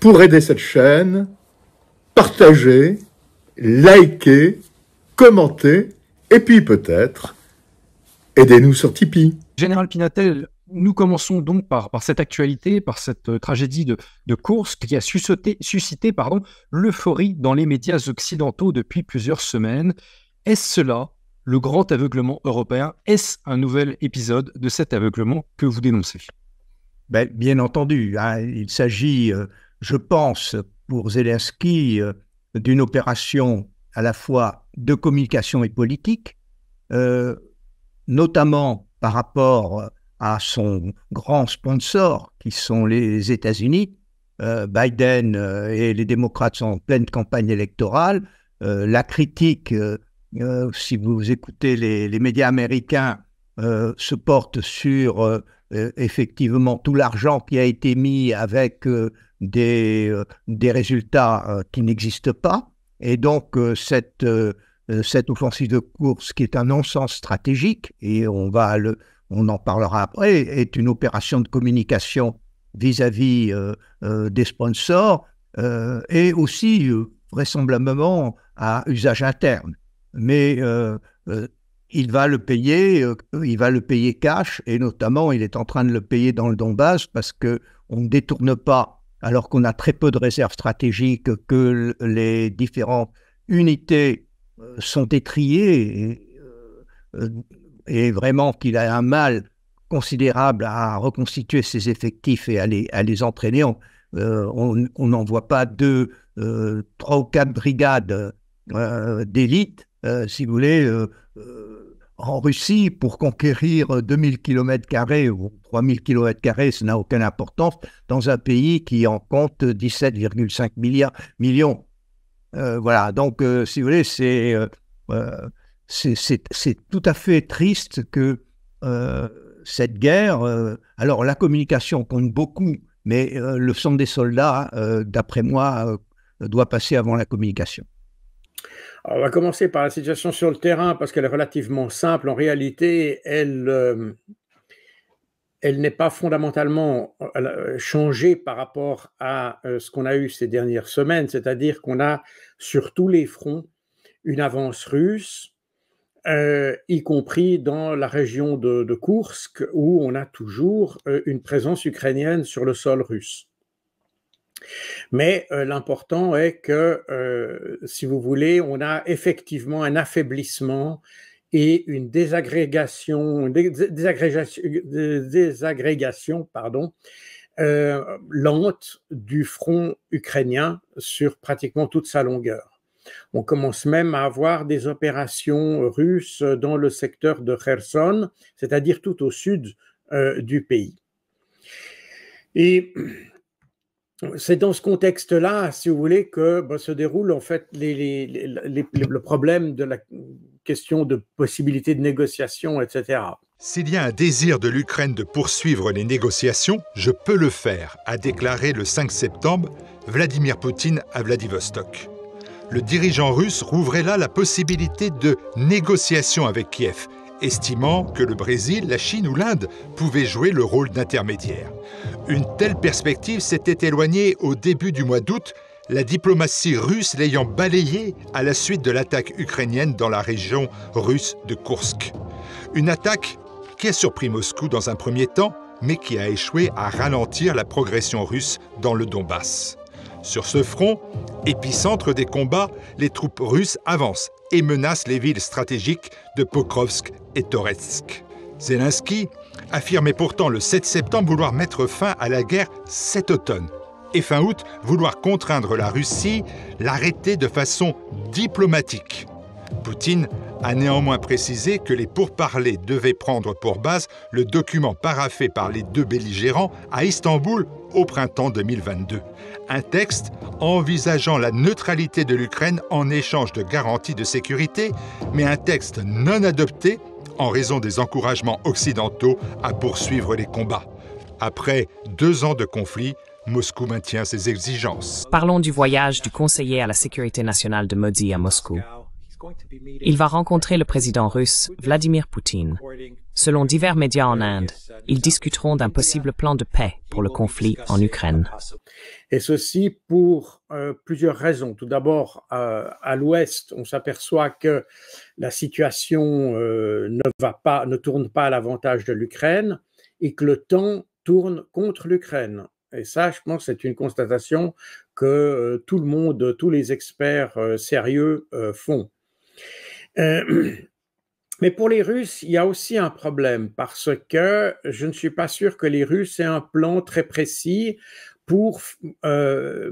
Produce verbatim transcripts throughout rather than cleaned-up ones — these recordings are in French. pour aider cette chaîne, partagez, likez, commentez, et puis peut-être, aidez-nous sur Tipeee. Général Pinatel, nous commençons donc par, par cette actualité, par cette tragédie de, de Kursk qui a suscité, suscité pardon, l'euphorie dans les médias occidentaux depuis plusieurs semaines. Est-ce cela, le grand aveuglement européen? Est-ce un nouvel épisode de cet aveuglement que vous dénoncez? Ben, bien entendu, hein, il s'agit, euh, je pense, pour Zelensky, euh, d'une opération à la fois de communication et politique, euh, notamment par rapport à son grand sponsor, qui sont les États-Unis. Euh, Biden euh, et les démocrates sont en pleine campagne électorale. Euh, la critique, euh, euh, si vous écoutez les, les médias américains, euh, se porte sur euh, euh, effectivement tout l'argent qui a été mis avec euh, des, euh, des résultats euh, qui n'existent pas. Et donc, euh, cette, euh, cette offensive de Kursk, qui est un non-sens stratégique, et on va le... on en parlera après, est une opération de communication vis-à-vis euh, euh, des sponsors euh, et aussi euh, vraisemblablement à usage interne. Mais euh, euh, il va le payer, euh, il va le payer cash, et notamment il est en train de le payer dans le Donbass, parce qu'on ne détourne pas, alors qu'on a très peu de réserves stratégiques, que les différentes unités sont étriées et, euh, et vraiment qu'il a un mal considérable à reconstituer ses effectifs et à les, à les entraîner. On n'envoie pas deux, euh, trois ou quatre brigades euh, d'élite, euh, si vous voulez, euh, euh, en Russie pour conquérir deux mille kilomètres carrés ou trois mille kilomètres carrés, ça n'a aucune importance, dans un pays qui en compte dix-sept virgule cinq millions. Euh, voilà, donc, euh, si vous voulez, c'est... Euh, euh, C'est tout à fait triste que euh, cette guerre... Euh, alors, la communication compte beaucoup, mais euh, le sang des soldats, euh, d'après moi, euh, doit passer avant la communication. Alors, on va commencer par la situation sur le terrain, parce qu'elle est relativement simple. En réalité, elle, euh, elle n'est pas fondamentalement changée par rapport à euh, ce qu'on a eu ces dernières semaines, c'est-à-dire qu'on a, sur tous les fronts, une avance russe, Euh, y compris dans la région de, de Kursk, où on a toujours euh, une présence ukrainienne sur le sol russe. Mais euh, l'important est que, euh, si vous voulez, on a effectivement un affaiblissement et une désagrégation, dé, désagrégation, désagrégation pardon, euh, lente du front ukrainien sur pratiquement toute sa longueur. On commence même à avoir des opérations russes dans le secteur de Kherson, c'est-à-dire tout au sud euh, du pays. Et c'est dans ce contexte-là, si vous voulez, que ben, se déroule en fait les, les, les, les, le problème de la question de possibilité de négociation, et cetera. S'il y a un désir de l'Ukraine de poursuivre les négociations, je peux le faire, a déclaré le cinq septembre Vladimir Poutine à Vladivostok. Le dirigeant russe rouvrait là la possibilité de négociations avec Kiev, estimant que le Brésil, la Chine ou l'Inde pouvaient jouer le rôle d'intermédiaire. Une telle perspective s'était éloignée au début du mois d'août, la diplomatie russe l'ayant balayée à la suite de l'attaque ukrainienne dans la région russe de Kursk. Une attaque qui a surpris Moscou dans un premier temps, mais qui a échoué à ralentir la progression russe dans le Donbass. Sur ce front, épicentre des combats, les troupes russes avancent et menacent les villes stratégiques de Pokrovsk et Toretsk. Zelensky affirmait pourtant le sept septembre vouloir mettre fin à la guerre cet automne et fin août vouloir contraindre la Russie, l'arrêter de façon diplomatique. Poutine a néanmoins précisé que les pourparlers devaient prendre pour base le document paraphé par les deux belligérants à Istanbul au printemps deux mille vingt-deux. Un texte envisageant la neutralité de l'Ukraine en échange de garanties de sécurité, mais un texte non adopté en raison des encouragements occidentaux à poursuivre les combats. Après deux ans de conflit, Moscou maintient ses exigences. Parlons du voyage du conseiller à la sécurité nationale de Modi à Moscou. Il va rencontrer le président russe Vladimir Poutine. Selon divers médias en Inde, ils discuteront d'un possible plan de paix pour le conflit en Ukraine. Et ceci pour euh, plusieurs raisons. Tout d'abord, euh, à l'ouest, on s'aperçoit que la situation euh, ne va pas, ne tourne pas à l'avantage de l'Ukraine et que le temps tourne contre l'Ukraine. Et ça, je pense, c'est une constatation que euh, tout le monde, tous les experts euh, sérieux euh, font. Euh, mais pour les Russes, il y a aussi un problème parce que je ne suis pas sûr que les Russes aient un plan très précis pour, euh,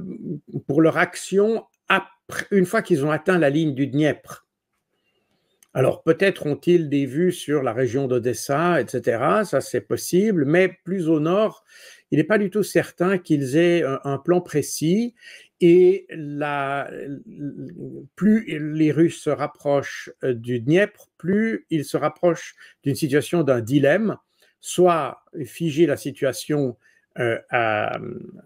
pour leur action après, une fois qu'ils ont atteint la ligne du Dniepr. Alors peut-être ont-ils des vues sur la région d'Odessa, et cetera. Ça, c'est possible, mais plus au nord, il n'est pas du tout certain qu'ils aient un, un plan précis. Et la, plus les Russes se rapprochent du Dniepr, plus ils se rapprochent d'une situation d'un dilemme, soit figer la situation euh, à,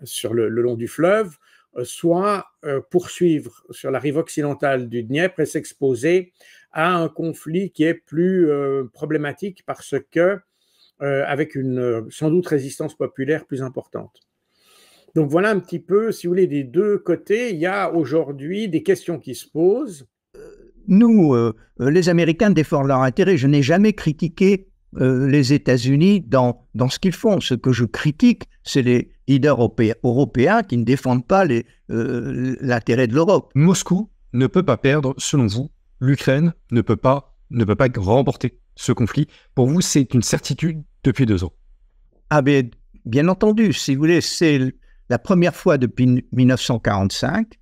sur le, le long du fleuve, soit euh, poursuivre sur la rive occidentale du Dniepr et s'exposer à un conflit qui est plus euh, problématique parce que euh, avec une sans doute résistance populaire plus importante. Donc voilà un petit peu, si vous voulez, des deux côtés, il y a aujourd'hui des questions qui se posent. Nous, euh, les Américains défendent leur intérêt. Je n'ai jamais critiqué euh, les États-Unis dans, dans ce qu'ils font. Ce que je critique, c'est les leaders européens, européens qui ne défendent pas l'intérêt euh, de l'Europe. Moscou ne peut pas perdre, selon vous. L'Ukraine ne peut pas, ne peut pas remporter ce conflit. Pour vous, c'est une certitude depuis deux ans. Ah ben, bien entendu, si vous voulez, c'est la première fois depuis mille neuf cent quarante-cinq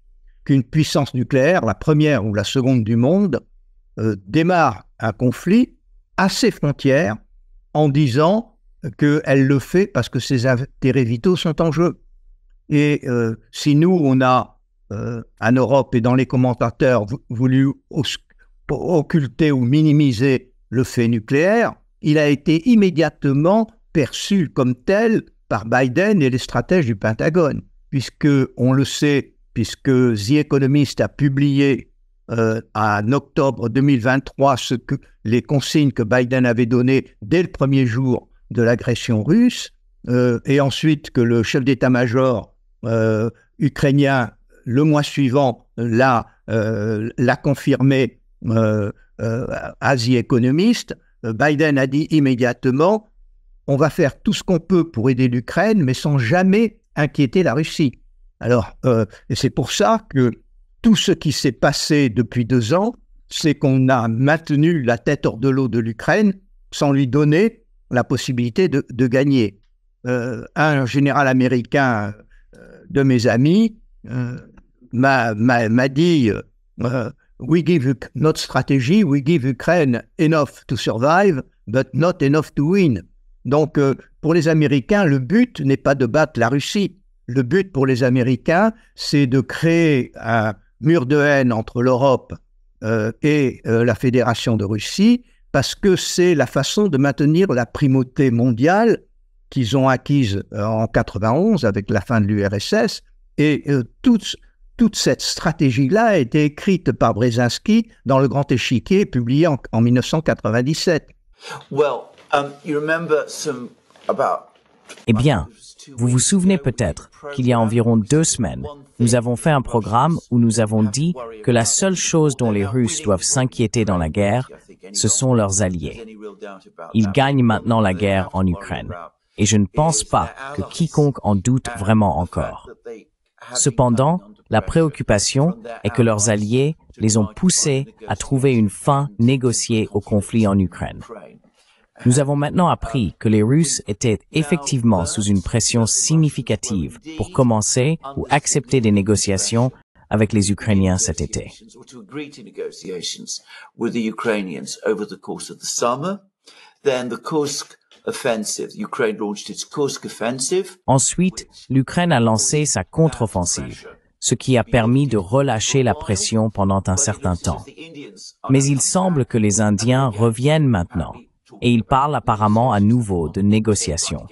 qu'une puissance nucléaire, la première ou la seconde du monde, euh, démarre un conflit à ses frontières en disant qu'elle le fait parce que ses intérêts vitaux sont en jeu. Et euh, si nous, on a Euh, en Europe et dans les commentateurs voulu occulter ou minimiser le fait nucléaire, il a été immédiatement perçu comme tel par Biden et les stratèges du Pentagone, puisque, on le sait, puisque The Economist a publié euh, en octobre deux mille vingt-trois ce que, les consignes que Biden avait données dès le premier jour de l'agression russe, euh, et ensuite que le chef d'état-major euh, ukrainien le mois suivant, l'a euh, confirmé euh, euh, à The Economist, Biden a dit immédiatement « on va faire tout ce qu'on peut pour aider l'Ukraine, mais sans jamais inquiéter la Russie ». Alors, euh, c'est pour ça que tout ce qui s'est passé depuis deux ans, c'est qu'on a maintenu la tête hors de l'eau de l'Ukraine sans lui donner la possibilité de, de gagner. Euh, un général américain euh, de mes amis euh, m'a dit euh, « We give notre stratégie, we give Ukraine enough to survive, but not enough to win ». Donc, euh, pour les Américains, le but n'est pas de battre la Russie. Le but pour les Américains, c'est de créer un mur de haine entre l'Europe euh, et euh, la Fédération de Russie, parce que c'est la façon de maintenir la primauté mondiale qu'ils ont acquise euh, en quatre-vingt-onze avec la fin de l'U R S S. Et euh, toute, toute cette stratégie-là a été écrite par Brzezinski dans Le Grand Échiquier, publié en, en mille neuf cent quatre-vingt-dix-sept. Eh bien, vous vous souvenez peut-être qu'il y a environ deux semaines, nous avons fait un programme où nous avons dit que la seule chose dont les Russes doivent s'inquiéter dans la guerre, ce sont leurs alliés. Ils gagnent maintenant la guerre en Ukraine. Et je ne pense pas que quiconque en doute vraiment encore. Cependant, la préoccupation est que leurs alliés les ont poussés à trouver une fin négociée au conflit en Ukraine. Nous avons maintenant appris que les Russes étaient effectivement sous une pression significative pour commencer ou accepter des négociations avec les Ukrainiens cet été. Ensuite, l'Ukraine a lancé sa contre-offensive, ce qui a permis de relâcher la pression pendant un certain temps. Mais il semble que les Indiens reviennent maintenant, et ils parlent apparemment à nouveau de négociations.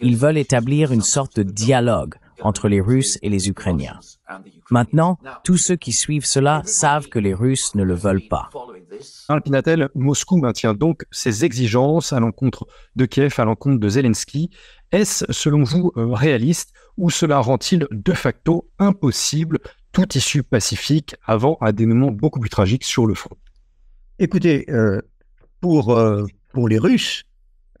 Ils veulent établir une sorte de dialogue entre les Russes et les Ukrainiens. Maintenant, tous ceux qui suivent cela savent que les Russes ne le veulent pas. Général Pinatel, Moscou maintient donc ses exigences à l'encontre de Kiev, à l'encontre de Zelensky. Est-ce, selon vous, réaliste ou cela rend-il de facto impossible toute issue pacifique avant un dénouement beaucoup plus tragique sur le front? Écoutez, euh, pour, euh, pour les Russes,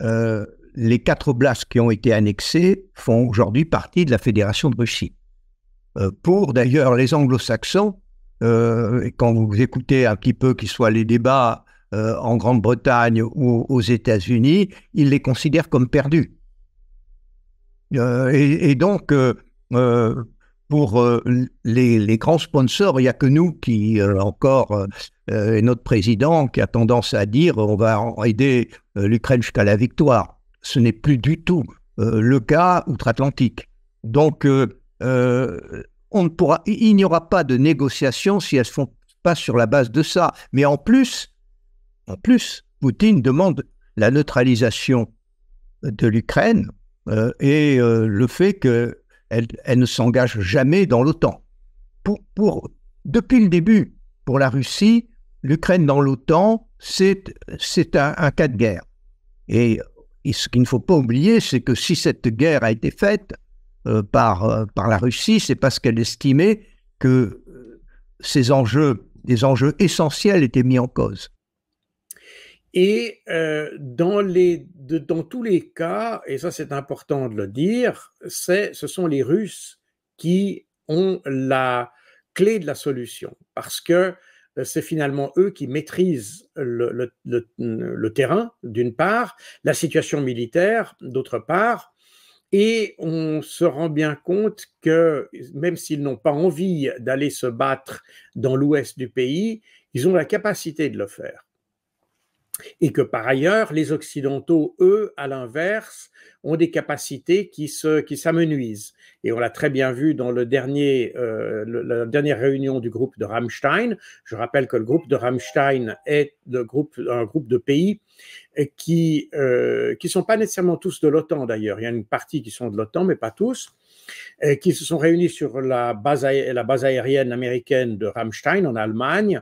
euh, les quatre oblasts qui ont été annexés font aujourd'hui partie de la Fédération de Russie. Euh, pour d'ailleurs les anglo-saxons, euh, quand vous écoutez un petit peu qu'ils soient les débats euh, en Grande-Bretagne ou aux États-Unis, ils les considèrent comme perdus. Euh, et, et donc, euh, euh, pour euh, les, les grands sponsors, il n'y a que nous qui, euh, encore, euh, et notre président qui a tendance à dire on va aider euh, l'Ukraine jusqu'à la victoire. Ce n'est plus du tout euh, le cas outre-Atlantique. Donc, euh, euh, on ne pourra, il n'y aura pas de négociations si elles ne se font pas sur la base de ça. Mais en plus, en plus, Poutine demande la neutralisation de l'Ukraine. Euh, et euh, le fait qu'elle elle ne s'engage jamais dans l'OTAN. Pour, pour, depuis le début, pour la Russie, l'Ukraine dans l'OTAN, c'est un, un cas de guerre. Et, et ce qu'il ne faut pas oublier, c'est que si cette guerre a été faite euh, par, euh, par la Russie, c'est parce qu'elle estimait que ces enjeux, des enjeux essentiels étaient mis en cause. Et euh, dans, les, de, dans tous les cas, et ça c'est important de le dire, c'est, ce sont les Russes qui ont la clé de la solution, parce que euh, c'est finalement eux qui maîtrisent le, le, le, le terrain, d'une part, la situation militaire, d'autre part, et on se rend bien compte que même s'ils n'ont pas envie d'aller se battre dans l'ouest du pays, ils ont la capacité de le faire. Et que par ailleurs, les Occidentaux, eux, à l'inverse, ont des capacités qui se, qui s'amenuisent. Et on l'a très bien vu dans le dernier, euh, le, la dernière réunion du groupe de Ramstein. Je rappelle que le groupe de Ramstein est le groupe, un groupe de pays qui euh, qui sont pas nécessairement tous de l'OTAN d'ailleurs. Il y a une partie qui sont de l'OTAN, mais pas tous, et qui se sont réunis sur la base, la base aérienne américaine de Ramstein en Allemagne.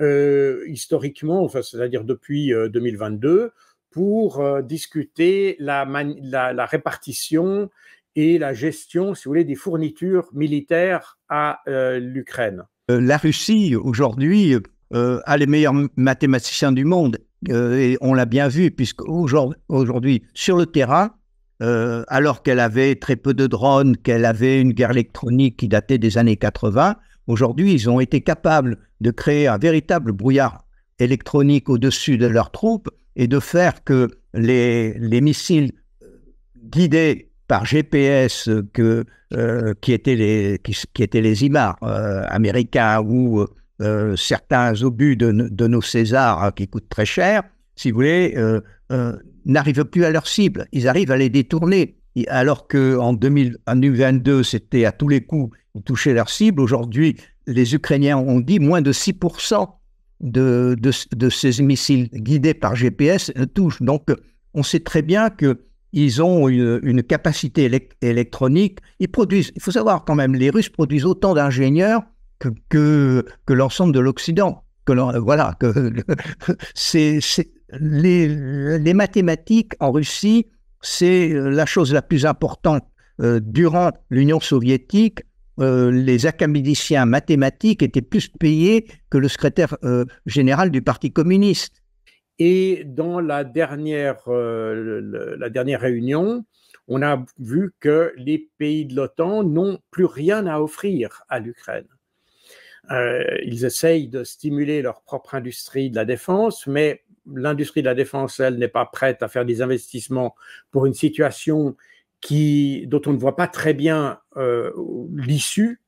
Euh, historiquement, enfin, c'est-à-dire depuis euh, deux mille vingt-deux, pour euh, discuter la, la, la répartition et la gestion, si vous voulez, des fournitures militaires à euh, l'Ukraine. La Russie, aujourd'hui, euh, a les meilleurs mathématiciens du monde, euh, et on l'a bien vu, puisque aujourd'hui, aujourd'hui, sur le terrain, euh, alors qu'elle avait très peu de drones, qu'elle avait une guerre électronique qui datait des années quatre-vingt, aujourd'hui, ils ont été capables de créer un véritable brouillard électronique au-dessus de leurs troupes et de faire que les, les missiles guidés par G P S que, euh, qui, étaient les, qui, qui étaient les I M A R euh, américains ou euh, certains obus de, de nos César hein, qui coûtent très cher, si vous voulez, euh, euh, n'arrivent plus à leur cible. Ils arrivent à les détourner. Alors qu'en deux mille vingt-deux, c'était à tous les coups, ils touchaient leur cible. Aujourd'hui, les Ukrainiens ont dit moins de six pour cent de, de, de ces missiles guidés par G P S touchent. Donc, on sait très bien qu'ils ont une, une capacité élect électronique. Ils produisent, il faut savoir quand même, les Russes produisent autant d'ingénieurs que, que, que l'ensemble de l'Occident. Voilà, que, c'est, c'est, les, les mathématiques en Russie, c'est la chose la plus importante. Euh, durant l'Union soviétique, euh, les académiciens mathématiques étaient plus payés que le secrétaire euh, général du Parti communiste. Et dans la dernière, euh, le, la dernière réunion, on a vu que les pays de l'OTAN n'ont plus rien à offrir à l'Ukraine. Euh, ils essayent de stimuler leur propre industrie de la défense, mais l'industrie de la défense, elle, n'est pas prête à faire des investissements pour une situation qui, dont on ne voit pas très bien euh, l'issue.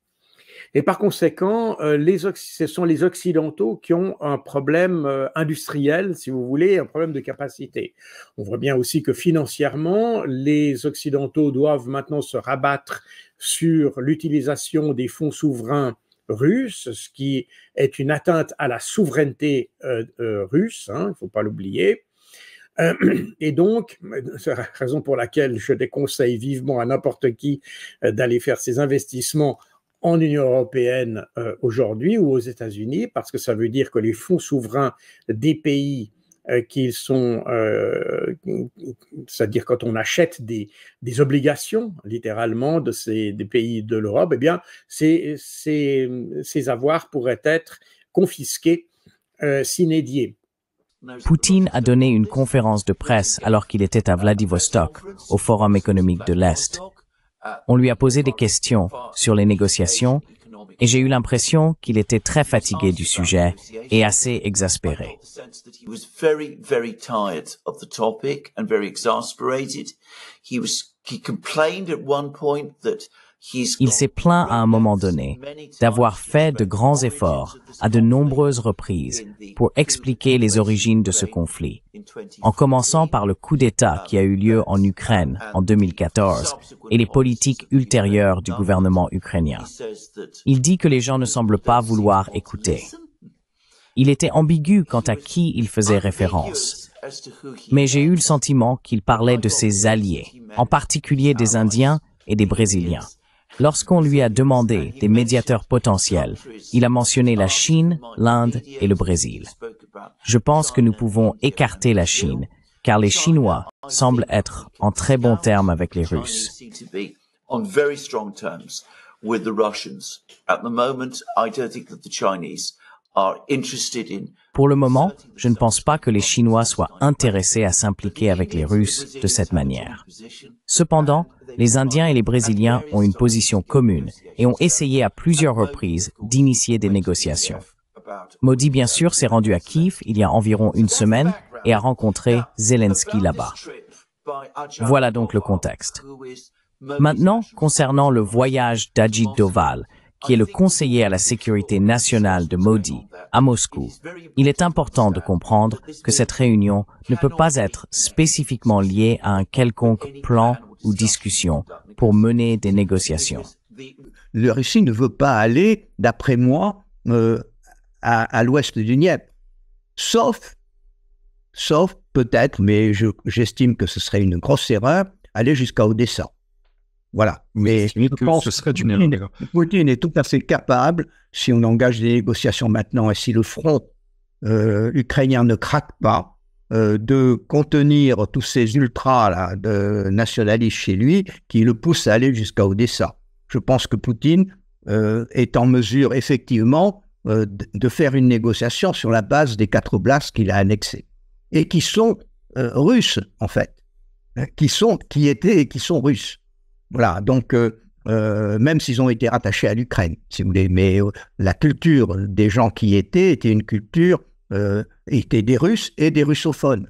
Et par conséquent, euh, les, ce sont les Occidentaux qui ont un problème euh, industriel, si vous voulez, un problème de capacité. On voit bien aussi que financièrement, les Occidentaux doivent maintenant se rabattre sur l'utilisation des fonds souverains russe, ce qui est une atteinte à la souveraineté euh, euh, russe, hein, il ne faut pas l'oublier. Euh, et donc, c'est la raison pour laquelle je déconseille vivement à n'importe qui d'aller faire ses investissements en Union européenne euh, aujourd'hui ou aux États-Unis, parce que ça veut dire que les fonds souverains des pays euh, qu'ils sont, euh, c'est-à-dire quand on achète des, des obligations, littéralement, de ces, des pays de l'Europe, eh bien, ces, ces, ces avoirs pourraient être confisqués, euh, s'inédiés. Poutine a donné une conférence de presse alors qu'il était à Vladivostok, au Forum économique de l'Est. On lui a posé des questions sur les négociations et j'ai eu l'impression qu'il était très fatigué du sujet et assez exaspéré. Il s'est plaint à un moment donné d'avoir fait de grands efforts à de nombreuses reprises pour expliquer les origines de ce conflit, en commençant par le coup d'État qui a eu lieu en Ukraine en deux mille quatorze et les politiques ultérieures du gouvernement ukrainien. Il dit que les gens ne semblent pas vouloir écouter. Il était ambigu quant à qui il faisait référence. Mais j'ai eu le sentiment qu'il parlait de ses alliés, en particulier des Indiens et des Brésiliens. Lorsqu'on lui a demandé des médiateurs potentiels, il a mentionné la Chine, l'Inde et le Brésil. Je pense que nous pouvons écarter la Chine, car les Chinois semblent être en très bons termes avec les Russes. Pour le moment, je ne pense pas que les Chinois soient intéressés à s'impliquer avec les Russes de cette manière. Cependant, les Indiens et les Brésiliens ont une position commune et ont essayé à plusieurs reprises d'initier des négociations. Modi, bien sûr, s'est rendu à Kiev il y a environ une semaine et a rencontré Zelensky là-bas. Voilà donc le contexte. Maintenant, concernant le voyage d'Ajit Doval, qui est le conseiller à la sécurité nationale de Modi, à Moscou, il est important de comprendre que cette réunion ne peut pas être spécifiquement liée à un quelconque plan ou discussion pour mener des négociations. La Russie ne veut pas aller, d'après moi, euh, à, à l'ouest du Dniepr, sauf, sauf peut-être, mais je, j'estime que ce serait une grosse erreur, aller jusqu'à Odessa. Voilà. Mais je pense que ce serait une erreur. Poutine est tout à fait capable, si on engage des négociations maintenant et si le front euh, ukrainien ne craque pas, euh, de contenir tous ces ultras là, de nationalistes chez lui qui le poussent à aller jusqu'à Odessa. Je pense que Poutine euh, est en mesure effectivement euh, de faire une négociation sur la base des quatre oblasts qu'il a annexés et qui sont euh, russes en fait, qui sont, qui étaient et qui sont russes. Voilà, donc euh, euh, même s'ils ont été rattachés à l'Ukraine, si vous voulez, mais euh, la culture des gens qui étaient était une culture, euh, était des Russes et des russophones.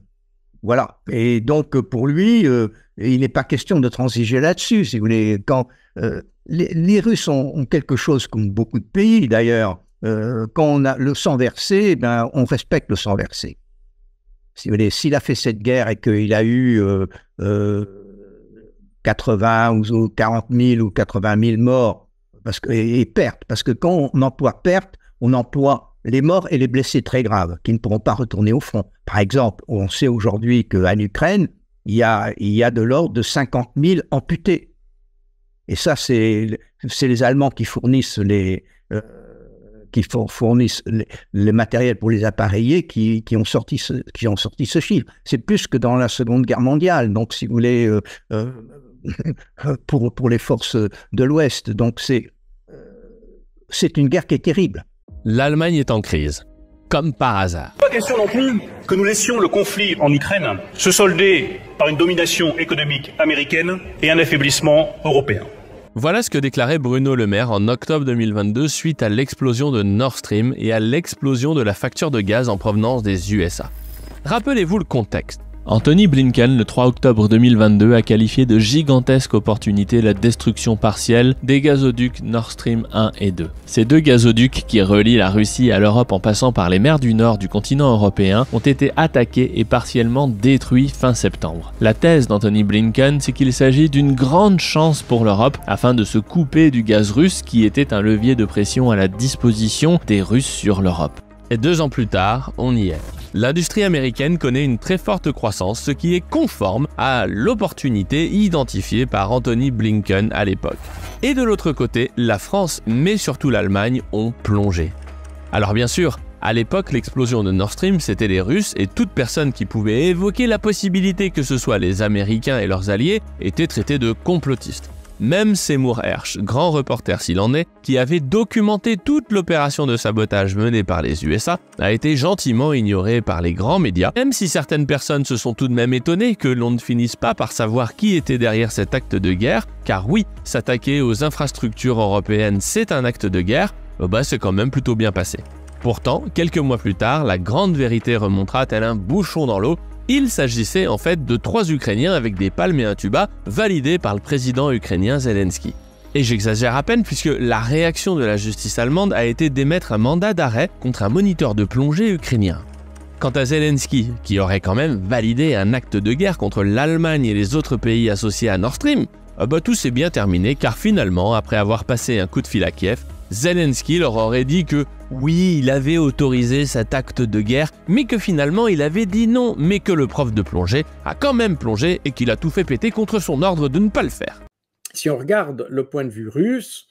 Voilà, et donc pour lui, euh, il n'est pas question de transiger là-dessus, si vous voulez. Quand, euh, les, les Russes ont, ont quelque chose comme beaucoup de pays d'ailleurs, euh, quand on a le sang versé, ben, on respecte le sang versé. Si vous voulez, s'il a fait cette guerre et qu'il a eu... Euh, euh, quatre-vingts ou quarante mille ou quatre-vingt mille morts parce que, et, et pertes. Parce que quand on emploie pertes, on emploie les morts et les blessés très graves qui ne pourront pas retourner au front. Par exemple, on sait aujourd'hui qu'en Ukraine, il y a, il y a de l'ordre de cinquante mille amputés. Et ça, c'est les Allemands qui fournissent, les, euh, qui fournissent les, le matériel pour les appareiller qui, qui, ont, sorti ce, qui ont sorti ce chiffre. C'est plus que dans la Seconde Guerre mondiale. Donc, si vous voulez... Euh, euh, pour, pour les forces de l'Ouest. Donc c'est c'est une guerre qui est terrible. L'Allemagne est en crise, comme par hasard. Pas question non plus que nous laissions le conflit en Ukraine se solder par une domination économique américaine et un affaiblissement européen. Voilà ce que déclarait Bruno Le Maire en octobre deux mille vingt-deux suite à l'explosion de Nord Stream et à l'explosion de la facture de gaz en provenance des U S A. Rappelez-vous le contexte. Anthony Blinken, le trois octobre deux mille vingt-deux, a qualifié de gigantesque opportunité la destruction partielle des gazoducs Nord Stream un et deux. Ces deux gazoducs, qui relient la Russie à l'Europe en passant par les mers du nord du continent européen, ont été attaqués et partiellement détruits fin septembre. La thèse d'Anthony Blinken, c'est qu'il s'agit d'une grande chance pour l'Europe afin de se couper du gaz russe qui était un levier de pression à la disposition des Russes sur l'Europe. Et deux ans plus tard, on y est. L'industrie américaine connaît une très forte croissance, ce qui est conforme à l'opportunité identifiée par Anthony Blinken à l'époque. Et de l'autre côté, la France, mais surtout l'Allemagne, ont plongé. Alors bien sûr, à l'époque, l'explosion de Nord Stream, c'était les Russes, et toute personne qui pouvait évoquer la possibilité que ce soit les Américains et leurs alliés était traitée de complotiste. Même Seymour Hersh, grand reporter s'il en est, qui avait documenté toute l'opération de sabotage menée par les U S A, a été gentiment ignoré par les grands médias, même si certaines personnes se sont tout de même étonnées que l'on ne finisse pas par savoir qui était derrière cet acte de guerre, car oui, s'attaquer aux infrastructures européennes, c'est un acte de guerre, bah c'est quand même plutôt bien passé. Pourtant, quelques mois plus tard, la grande vérité remontera tel un bouchon dans l'eau. Il s'agissait en fait de trois Ukrainiens avec des palmes et un tuba, validés par le président ukrainien Zelensky. Et j'exagère à peine puisque la réaction de la justice allemande a été d'émettre un mandat d'arrêt contre un moniteur de plongée ukrainien. Quant à Zelensky, qui aurait quand même validé un acte de guerre contre l'Allemagne et les autres pays associés à Nord Stream, euh bah tout s'est bien terminé car finalement, après avoir passé un coup de fil à Kiev, Zelensky leur aurait dit que oui, il avait autorisé cet acte de guerre, mais que finalement il avait dit non, mais que le prof de plongée a quand même plongé et qu'il a tout fait péter contre son ordre de ne pas le faire. Si on regarde le point de vue russe,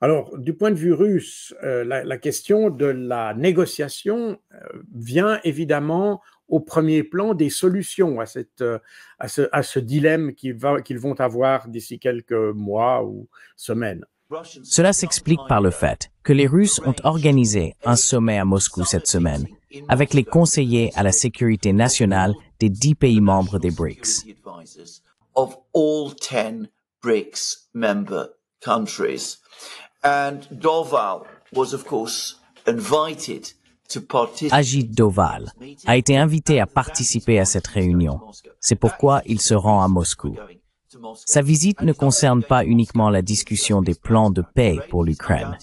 alors du point de vue russe, euh, la, la question de la négociation euh, vient évidemment au premier plan des solutions à, cette, à, ce, à ce dilemme qu'ils va, qu'ils vont avoir d'ici quelques mois ou semaines. Cela s'explique par le fait que les Russes ont organisé un sommet à Moscou cette semaine avec les conseillers à la sécurité nationale des dix pays membres des B R I C S. Ajit Doval a été invité à participer à cette réunion. C'est pourquoi il se rend à Moscou. Sa visite ne concerne pas uniquement la discussion des plans de paix pour l'Ukraine.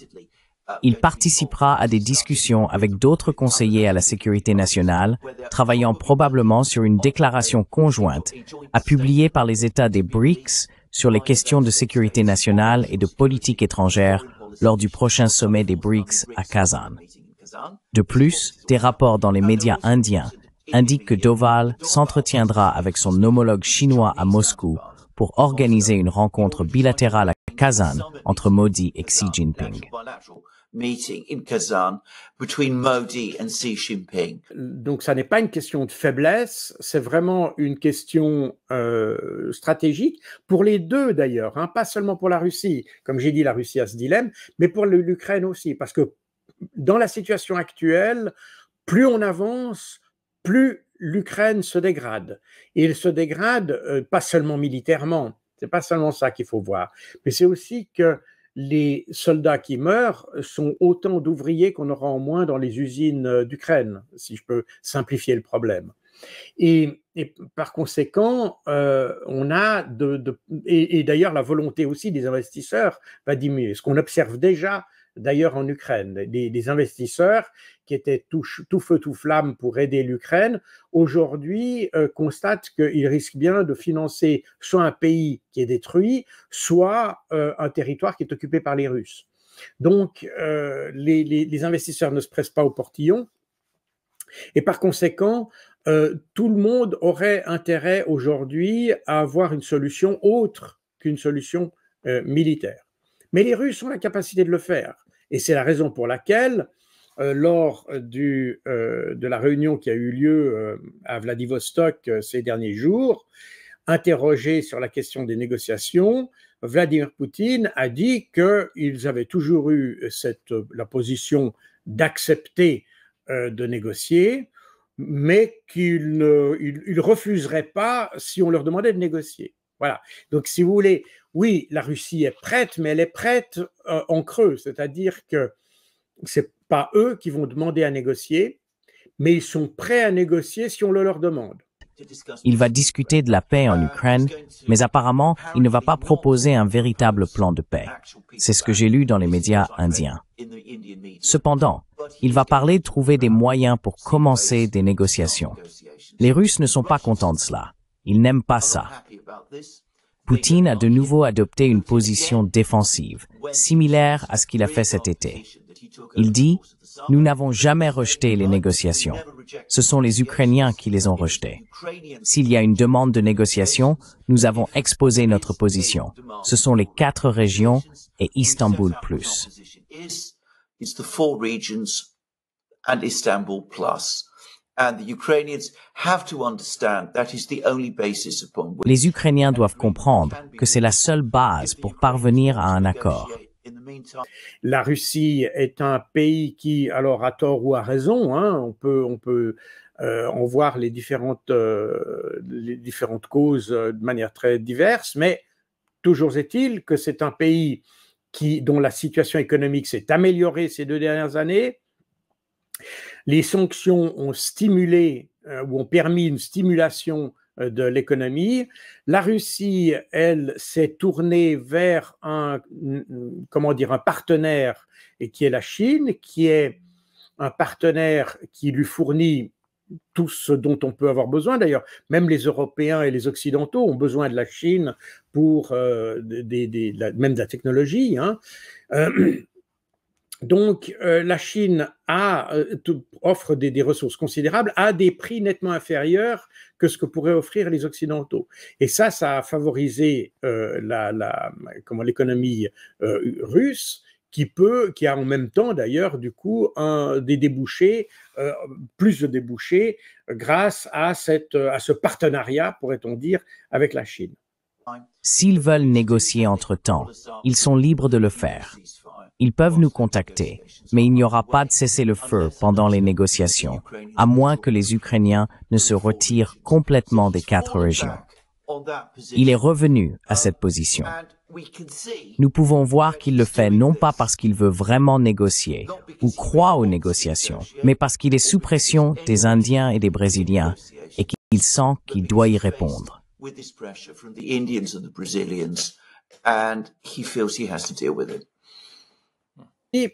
Il participera à des discussions avec d'autres conseillers à la sécurité nationale, travaillant probablement sur une déclaration conjointe à publier par les États des B R I C S sur les questions de sécurité nationale et de politique étrangère lors du prochain sommet des B R I C S à Kazan. De plus, des rapports dans les médias indiens indiquent que Doval s'entretiendra avec son homologue chinois à Moscou pour organiser une rencontre bilatérale à Kazan entre Modi et Xi Jinping. Donc ça n'est pas une question de faiblesse, c'est vraiment une question euh, stratégique, pour les deux d'ailleurs, hein, pas seulement pour la Russie, comme j'ai dit, la Russie a ce dilemme, mais pour l'Ukraine aussi, parce que dans la situation actuelle, plus on avance, plus l'Ukraine se dégrade. Et elle se dégrade euh, pas seulement militairement, c'est pas seulement ça qu'il faut voir, mais c'est aussi que les soldats qui meurent sont autant d'ouvriers qu'on aura en moins dans les usines d'Ukraine, si je peux simplifier le problème. Et, et par conséquent, euh, on a de, de et, et d'ailleurs la volonté aussi des investisseurs va diminuer. Ce qu'on observe déjà d'ailleurs en Ukraine, des, des investisseurs qui étaient tout, tout feu, tout flamme pour aider l'Ukraine, aujourd'hui euh, constatent qu'ils risquent bien de financer soit un pays qui est détruit, soit euh, un territoire qui est occupé par les Russes. Donc euh, les, les, les investisseurs ne se pressent pas au portillon et par conséquent, euh, tout le monde aurait intérêt aujourd'hui à avoir une solution autre qu'une solution euh, militaire. Mais les Russes ont la capacité de le faire. Et c'est la raison pour laquelle, euh, lors du, euh, de la réunion qui a eu lieu euh, à Vladivostok euh, ces derniers jours, interrogé sur la question des négociations, Vladimir Poutine a dit qu'ils avaient toujours eu cette, la position d'accepter euh, de négocier, mais qu'ils ne ils, ils refuseraient pas si on leur demandait de négocier. Voilà. Donc, si vous voulez, oui, la Russie est prête, mais elle est prête euh, en creux, c'est-à-dire que ce n'est pas eux qui vont demander à négocier, mais ils sont prêts à négocier si on le leur demande. Il va discuter de la paix en Ukraine, mais apparemment, il ne va pas proposer un véritable plan de paix. C'est ce que j'ai lu dans les médias indiens. Cependant, il va parler de trouver des moyens pour commencer des négociations. Les Russes ne sont pas contents de cela. Ils n'aiment pas ça. Poutine a de nouveau adopté une position défensive, similaire à ce qu'il a fait cet été. Il dit « Nous n'avons jamais rejeté les négociations. Ce sont les Ukrainiens qui les ont rejetées. S'il y a une demande de négociation, nous avons exposé notre position. Ce sont les quatre régions et Istanbul plus. » Les Ukrainiens doivent comprendre que c'est la seule base pour parvenir à un accord. La Russie est un pays qui, alors à tort ou à raison, hein, on peut, on peut euh, en voir les différentes, euh, les différentes causes euh, de manière très diverse, mais toujours est-il que c'est un pays qui, dont la situation économique s'est améliorée ces deux dernières années. Les sanctions ont stimulé euh, ou ont permis une stimulation de l'économie. La Russie, elle, s'est tournée vers un, comment dire, un partenaire et qui est la Chine, qui est un partenaire qui lui fournit tout ce dont on peut avoir besoin. D'ailleurs, même les Européens et les Occidentaux ont besoin de la Chine pour euh, des, des, la, même de la technologie. Hein. Euh, donc, euh, la Chine a, euh, offre des, des ressources considérables à des prix nettement inférieurs que ce que pourraient offrir les Occidentaux. Et ça, ça a favorisé euh, la, la, comment, l'économie euh, russe, qui peut, qui a en même temps d'ailleurs du coup un, des débouchés, euh, plus de débouchés grâce à cette, à ce partenariat, pourrait-on dire, avec la Chine. S'ils veulent négocier entre-temps, ils sont libres de le faire. Ils peuvent nous contacter, mais il n'y aura pas de cessez-le-feu pendant les négociations, à moins que les Ukrainiens ne se retirent complètement des quatre régions. Il est revenu à cette position. Nous pouvons voir qu'il le fait non pas parce qu'il veut vraiment négocier ou croit aux négociations, mais parce qu'il est sous pression des Indiens et des Brésiliens et qu'il sent qu'il doit y répondre.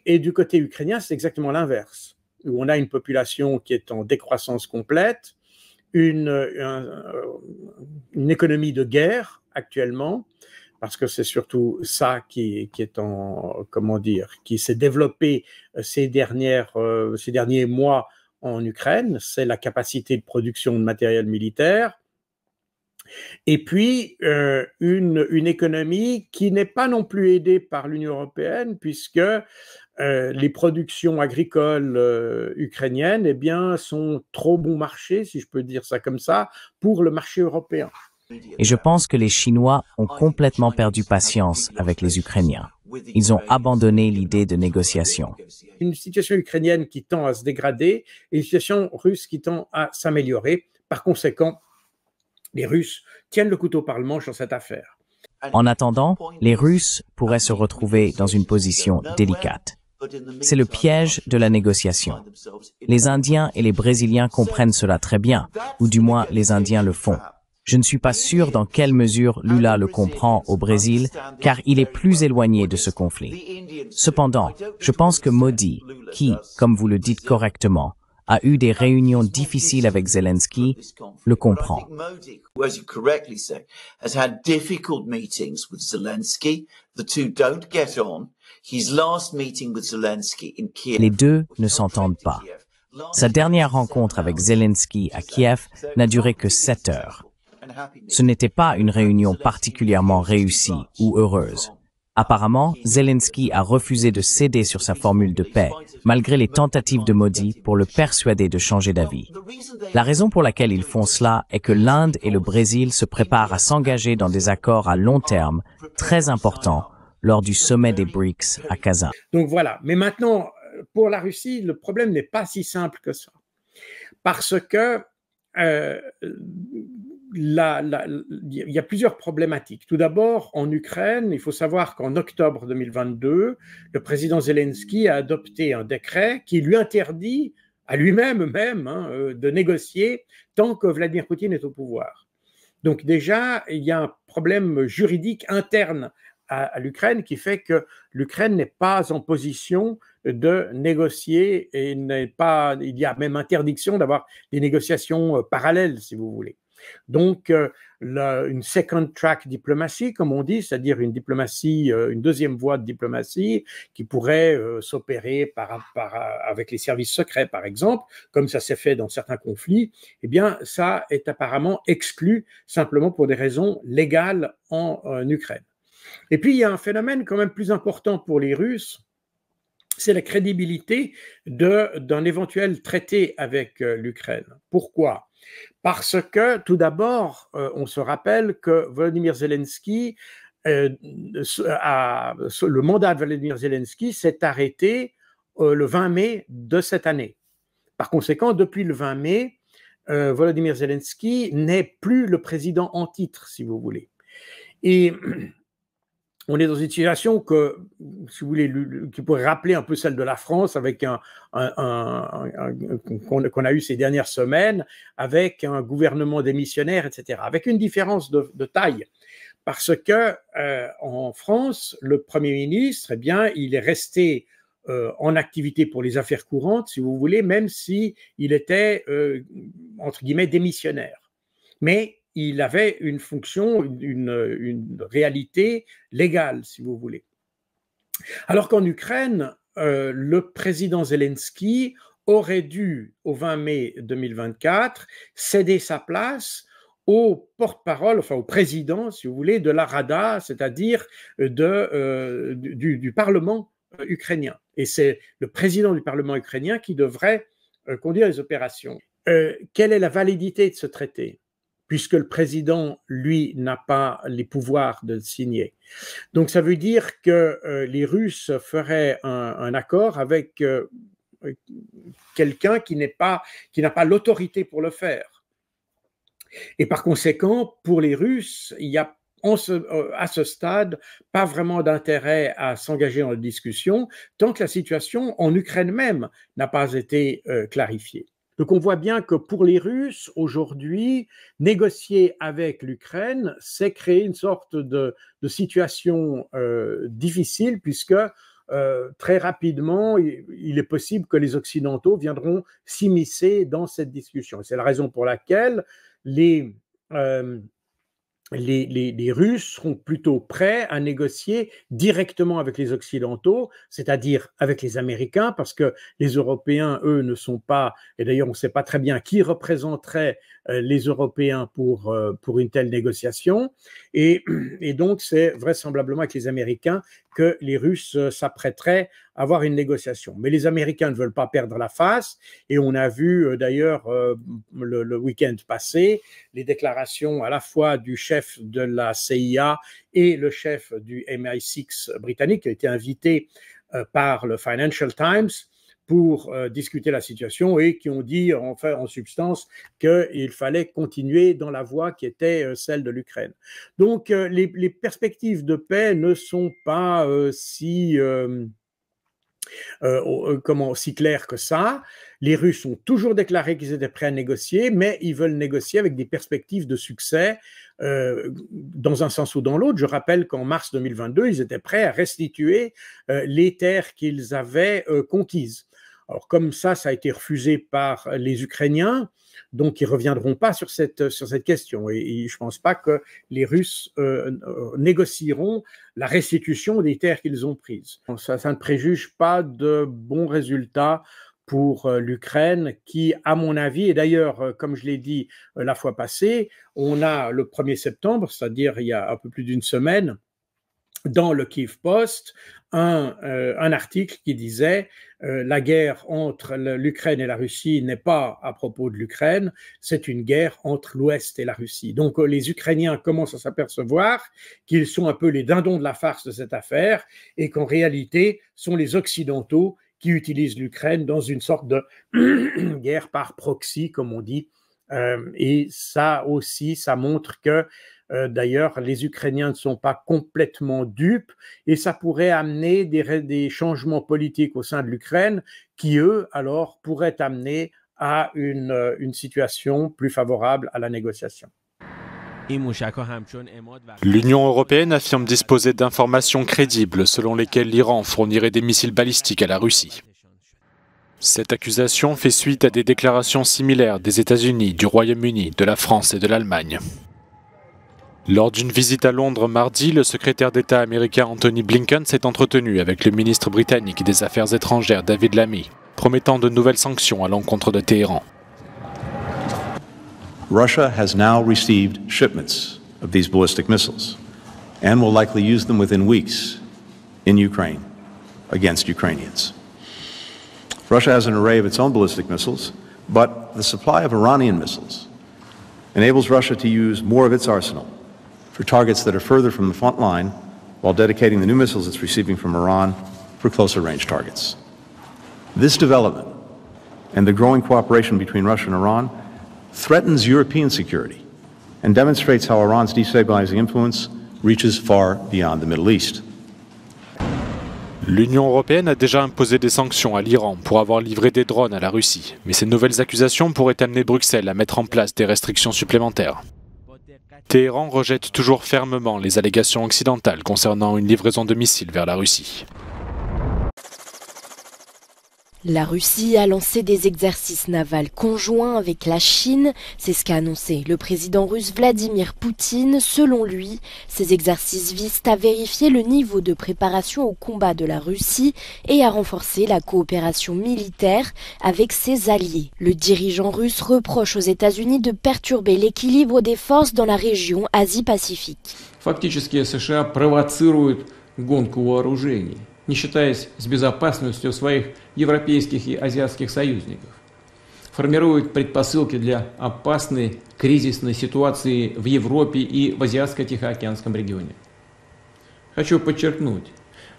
Et du côté ukrainien, c'est exactement l'inverse, où on a une population qui est en décroissance complète, une, un, une économie de guerre actuellement, parce que c'est surtout ça qui, qui est en, comment dire, qui s'est développé ces, dernières, ces derniers mois en Ukraine, c'est la capacité de production de matériel militaire. Et puis, euh, une, une économie qui n'est pas non plus aidée par l'Union européenne, puisque euh, les productions agricoles euh, ukrainiennes eh bien, sont trop bon marché, si je peux dire ça comme ça, pour le marché européen. Et je pense que les Chinois ont complètement perdu patience avec les Ukrainiens. Ils ont abandonné l'idée de négociation. Une situation ukrainienne qui tend à se dégrader et une situation russe qui tend à s'améliorer. Par conséquent, les Russes tiennent le couteau par le manche dans cette affaire. En attendant, les Russes pourraient se retrouver dans une position délicate. C'est le piège de la négociation. Les Indiens et les Brésiliens comprennent cela très bien, ou du moins les Indiens le font. Je ne suis pas sûr dans quelle mesure Lula le comprend au Brésil, car il est plus éloigné de ce conflit. Cependant, je pense que Modi, qui, comme vous le dites correctement, a eu des réunions difficiles avec Zelensky, le comprend. Les deux ne s'entendent pas. Sa dernière rencontre avec Zelensky à Kiev n'a duré que sept heures. Ce n'était pas une réunion particulièrement réussie ou heureuse. Apparemment, Zelensky a refusé de céder sur sa formule de paix, malgré les tentatives de Modi pour le persuader de changer d'avis. La raison pour laquelle ils font cela est que l'Inde et le Brésil se préparent à s'engager dans des accords à long terme très importants lors du sommet des BRICS à Kazan. Donc voilà, mais maintenant, pour la Russie, le problème n'est pas si simple que ça. Parce que euh, La, la, il y a plusieurs problématiques. Tout d'abord, en Ukraine, il faut savoir qu'en octobre deux mille vingt-deux, le président Zelensky a adopté un décret qui lui interdit, à lui-même même, hein, de négocier tant que Vladimir Poutine est au pouvoir. Donc déjà, il y a un problème juridique interne à, à l'Ukraine qui fait que l'Ukraine n'est pas en position de négocier et n'est pas, il y a même interdiction d'avoir des négociations parallèles, si vous voulez. Donc, euh, la, une second track diplomatie, comme on dit, c'est-à-dire une diplomatie, euh, une deuxième voie de diplomatie qui pourrait euh, s'opérer par, par, avec les services secrets, par exemple, comme ça s'est fait dans certains conflits, eh bien, ça est apparemment exclu simplement pour des raisons légales en, en Ukraine. Et puis, il y a un phénomène quand même plus important pour les Russes, c'est la crédibilité d'un éventuel traité avec euh, l'Ukraine. Pourquoi ? Parce que, tout d'abord, euh, on se rappelle que Volodymyr Zelensky, euh, a, le mandat de Volodymyr Zelensky s'est arrêté euh, le vingt mai de cette année. Par conséquent, depuis le vingt mai, euh, Volodymyr Zelensky n'est plus le président en titre, si vous voulez. Et on est dans une situation que, si vous voulez, qui pourrait rappeler un peu celle de la France, avec un, un, un, un, qu'on, qu'on a eu ces dernières semaines, avec un gouvernement démissionnaire, et cetera, avec une différence de, de taille. Parce que euh, en France, le Premier ministre, eh bien, il est resté euh, en activité pour les affaires courantes, si vous voulez, même s'il était, euh, entre guillemets, démissionnaire. Mais il avait une fonction, une, une, une réalité légale, si vous voulez. Alors qu'en Ukraine, euh, le président Zelensky aurait dû, au vingt mai deux mille vingt-quatre, céder sa place au porte-parole, enfin au président, si vous voulez, de la Rada, c'est-à-dire euh, du, du Parlement ukrainien. Et c'est le président du Parlement ukrainien qui devrait euh, conduire les opérations. Euh, quelle est la validité de ce traité ? Puisque le président, lui, n'a pas les pouvoirs de le signer. Donc, ça veut dire que euh, les Russes feraient un, un accord avec euh, quelqu'un qui n'est pas, qui n'a pas l'autorité pour le faire. Et par conséquent, pour les Russes, il n'y a en ce, euh, à ce stade pas vraiment d'intérêt à s'engager dans la discussion tant que la situation en Ukraine même n'a pas été euh, clarifiée. Donc on voit bien que pour les Russes, aujourd'hui, négocier avec l'Ukraine, c'est créer une sorte de, de situation euh, difficile, puisque euh, très rapidement, il, il est possible que les Occidentaux viendront s'immiscer dans cette discussion. C'est la raison pour laquelle les, euh, les, les, les Russes seront plutôt prêts à négocier directement avec les Occidentaux, c'est-à-dire avec les Américains, parce que les Européens, eux, ne sont pas, et d'ailleurs on ne sait pas très bien qui représenterait euh, les Européens pour, euh, pour une telle négociation, et, et donc c'est vraisemblablement avec les Américains que les Russes euh, s'apprêteraient à avoir une négociation. Mais les Américains ne veulent pas perdre la face, et on a vu euh, d'ailleurs euh, le, le week-end passé les déclarations à la fois du chef de la C I A et le chef du M I six britannique qui a été invité euh, par le Financial Times pour euh, discuter la situation et qui ont dit en, fait, en substance qu'il fallait continuer dans la voie qui était euh, celle de l'Ukraine. Donc euh, les, les perspectives de paix ne sont pas euh, si... Euh, Euh, comment si clair que ça. Les Russes ont toujours déclaré qu'ils étaient prêts à négocier, mais ils veulent négocier avec des perspectives de succès euh, dans un sens ou dans l'autre. Je rappelle qu'en mars deux mille vingt-deux, ils étaient prêts à restituer euh, les terres qu'ils avaient euh, conquises. Alors comme ça, ça a été refusé par les Ukrainiens, donc ils ne reviendront pas sur cette, sur cette question. Et, et je ne pense pas que les Russes euh, négocieront la restitution des terres qu'ils ont prises. Ça, ça ne préjuge pas de bons résultats pour l'Ukraine qui, à mon avis, et d'ailleurs, comme je l'ai dit la fois passée, on a le premier septembre, c'est-à-dire il y a un peu plus d'une semaine, dans le Kiev Post, un, euh, un article qui disait euh, « La guerre entre l'Ukraine et la Russie n'est pas à propos de l'Ukraine, c'est une guerre entre l'Ouest et la Russie ». Donc euh, les Ukrainiens commencent à s'apercevoir qu'ils sont un peu les dindons de la farce de cette affaire et qu'en réalité, sont les Occidentaux qui utilisent l'Ukraine dans une sorte de guerre par proxy, comme on dit. Euh, et ça aussi, ça montre que d'ailleurs, les Ukrainiens ne sont pas complètement dupes et ça pourrait amener des, des changements politiques au sein de l'Ukraine qui, eux, alors, pourraient amener à une, une situation plus favorable à la négociation. L'Union européenne affirme disposer d'informations crédibles selon lesquelles l'Iran fournirait des missiles balistiques à la Russie. Cette accusation fait suite à des déclarations similaires des États-Unis, du Royaume-Uni, de la France et de l'Allemagne. Lors d'une visite à Londres mardi, le secrétaire d'État américain Anthony Blinken s'est entretenu avec le ministre britannique des Affaires étrangères David Lammy, promettant de nouvelles sanctions à l'encontre de Téhéran. Russia has now received shipments of these ballistic missiles and will likely use them within weeks in Ukraine against Ukrainians. Russia has an array of its own ballistic missiles, but the supply of Iranian missiles enables Russia to use more of its arsenal for targets that are further from the front line while dedicating the new missiles it's receiving from Iran for closer range targets. This development and the growing cooperation between Russia and Iran threatens European security and demonstrates how Iran's destabilizing influence reaches far beyond the Middle East. L'Union européenne a déjà imposé des sanctions à l'Iran pour avoir livré des drones à la Russie, mais ces nouvelles accusations pourraient amener Bruxelles à mettre en place des restrictions supplémentaires. Téhéran rejette toujours fermement les allégations occidentales concernant une livraison de missiles vers la Russie. La Russie a lancé des exercices navals conjoints avec la Chine, c'est ce qu'a annoncé le président russe Vladimir Poutine. Selon lui, ces exercices visent à vérifier le niveau de préparation au combat de la Russie et à renforcer la coopération militaire avec ses alliés. Le dirigeant russe reproche aux États-Unis de perturber l'équilibre des forces dans la région Asie-Pacifique. Фактически США провоцируют гонку вооружений, не считаясь с безопасностью своих европейских и азиатских союзников, формируют предпосылки для опасной кризисной ситуации в Европе и в Азиатско-Тихоокеанском регионе. Хочу подчеркнуть,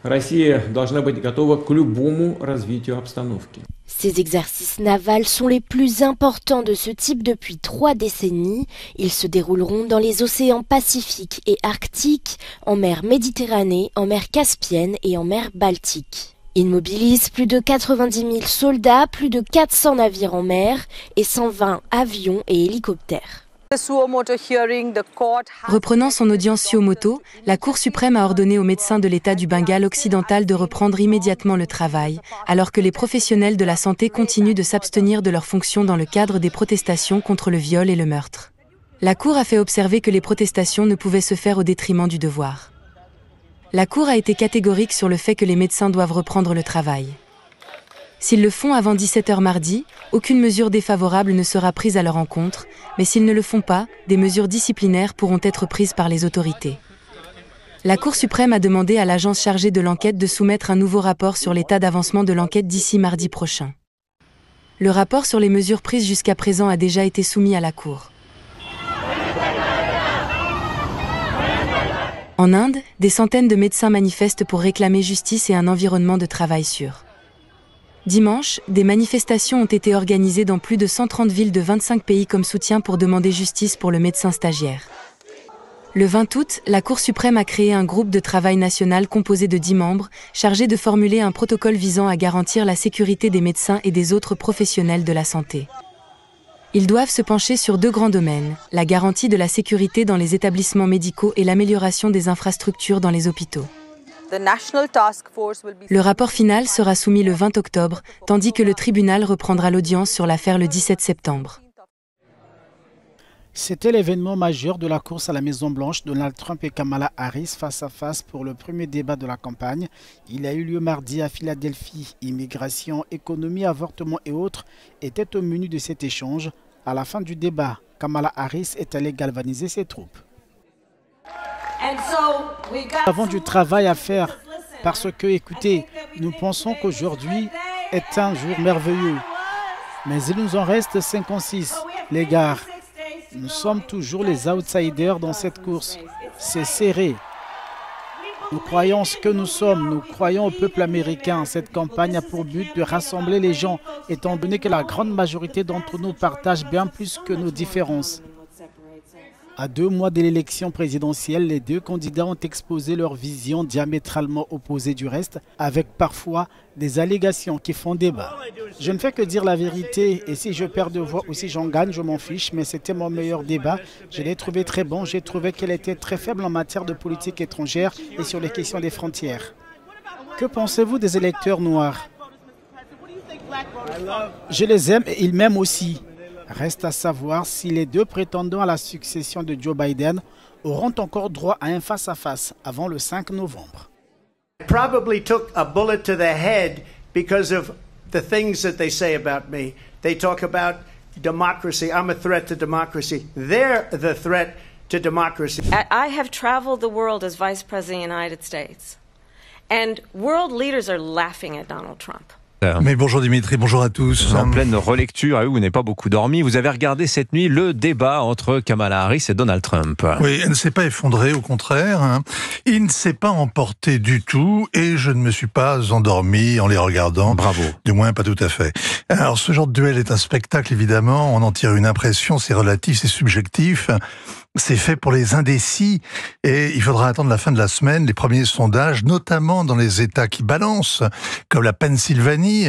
Россия должна быть готова к любому развитию обстановки. Ces exercices navals sont les plus importants de ce type depuis trois décennies. Ils se dérouleront dans les océans Pacifique et Arctique, en mer Méditerranée, en mer Caspienne et en mer Baltique. Ils mobilisent plus de quatre-vingt-dix mille soldats, plus de quatre cents navires en mer et cent vingt avions et hélicoptères. Reprenant son audience Suomoto, la Cour suprême a ordonné aux médecins de l'État du Bengale occidental de reprendre immédiatement le travail, alors que les professionnels de la santé continuent de s'abstenir de leurs fonctions dans le cadre des protestations contre le viol et le meurtre. La Cour a fait observer que les protestations ne pouvaient se faire au détriment du devoir. La Cour a été catégorique sur le fait que les médecins doivent reprendre le travail. S'ils le font avant dix-sept heures mardi, aucune mesure défavorable ne sera prise à leur encontre, mais s'ils ne le font pas, des mesures disciplinaires pourront être prises par les autorités. La Cour suprême a demandé à l'agence chargée de l'enquête de soumettre un nouveau rapport sur l'état d'avancement de l'enquête d'ici mardi prochain. Le rapport sur les mesures prises jusqu'à présent a déjà été soumis à la Cour. En Inde, des centaines de médecins manifestent pour réclamer justice et un environnement de travail sûr. Dimanche, des manifestations ont été organisées dans plus de cent trente villes de vingt-cinq pays comme soutien pour demander justice pour le médecin stagiaire. Le vingt août, la Cour suprême a créé un groupe de travail national composé de dix membres, chargé de formuler un protocole visant à garantir la sécurité des médecins et des autres professionnels de la santé. Ils doivent se pencher sur deux grands domaines, la garantie de la sécurité dans les établissements médicaux et l'amélioration des infrastructures dans les hôpitaux. Le rapport final sera soumis le vingt octobre, tandis que le tribunal reprendra l'audience sur l'affaire le dix-sept septembre. C'était l'événement majeur de la course à la Maison-Blanche. Donald Trump et Kamala Harris face à face pour le premier débat de la campagne. Il a eu lieu mardi à Philadelphie. Immigration, économie, avortement et autres étaient au menu de cet échange. À la fin du débat, Kamala Harris est allée galvaniser ses troupes. Nous avons du travail à faire parce que, écoutez, nous pensons qu'aujourd'hui est un jour merveilleux. Mais il nous en reste cinquante-six, les gars. Nous sommes toujours les outsiders dans cette course. C'est serré. Nous croyons ce que nous sommes. Nous croyons au peuple américain. Cette campagne a pour but de rassembler les gens, étant donné que la grande majorité d'entre nous partagent bien plus que nos différences. À deux mois de l'élection présidentielle, les deux candidats ont exposé leurs visions diamétralement opposées du reste, avec parfois des allégations qui font débat. Je ne fais que dire la vérité et si je perds de voix ou si j'en gagne, je m'en fiche, mais c'était mon meilleur débat. Je l'ai trouvé très bon, j'ai trouvé qu'elle était très faible en matière de politique étrangère et sur les questions des frontières. Que pensez-vous des électeurs noirs? Je les aime et ils m'aiment aussi. Reste à savoir si les deux prétendants à la succession de Joe Biden auront encore droit à un face-à-face avant le cinq novembre. Probably took a bullet to the head because of the things that they say about me. They talk about democracy. I'm a threat to democracy. They're the threat to democracy. I have traveled the world as vice president of the United States. And world leaders are laughing at Donald Trump. Mais bonjour Dimitri, bonjour à tous. En pleine relecture, vous n'avez pas beaucoup dormi. Vous avez regardé cette nuit le débat entre Kamala Harris et Donald Trump. Oui, elle ne s'est pas effondrée, au contraire. Il ne s'est pas emporté du tout et je ne me suis pas endormi en les regardant. Bravo. Du moins, pas tout à fait. Alors, ce genre de duel est un spectacle, évidemment. On en tire une impression, c'est relatif, c'est subjectif. C'est fait pour les indécis et il faudra attendre la fin de la semaine. Les premiers sondages, notamment dans les États qui balancent, comme la Pennsylvanie,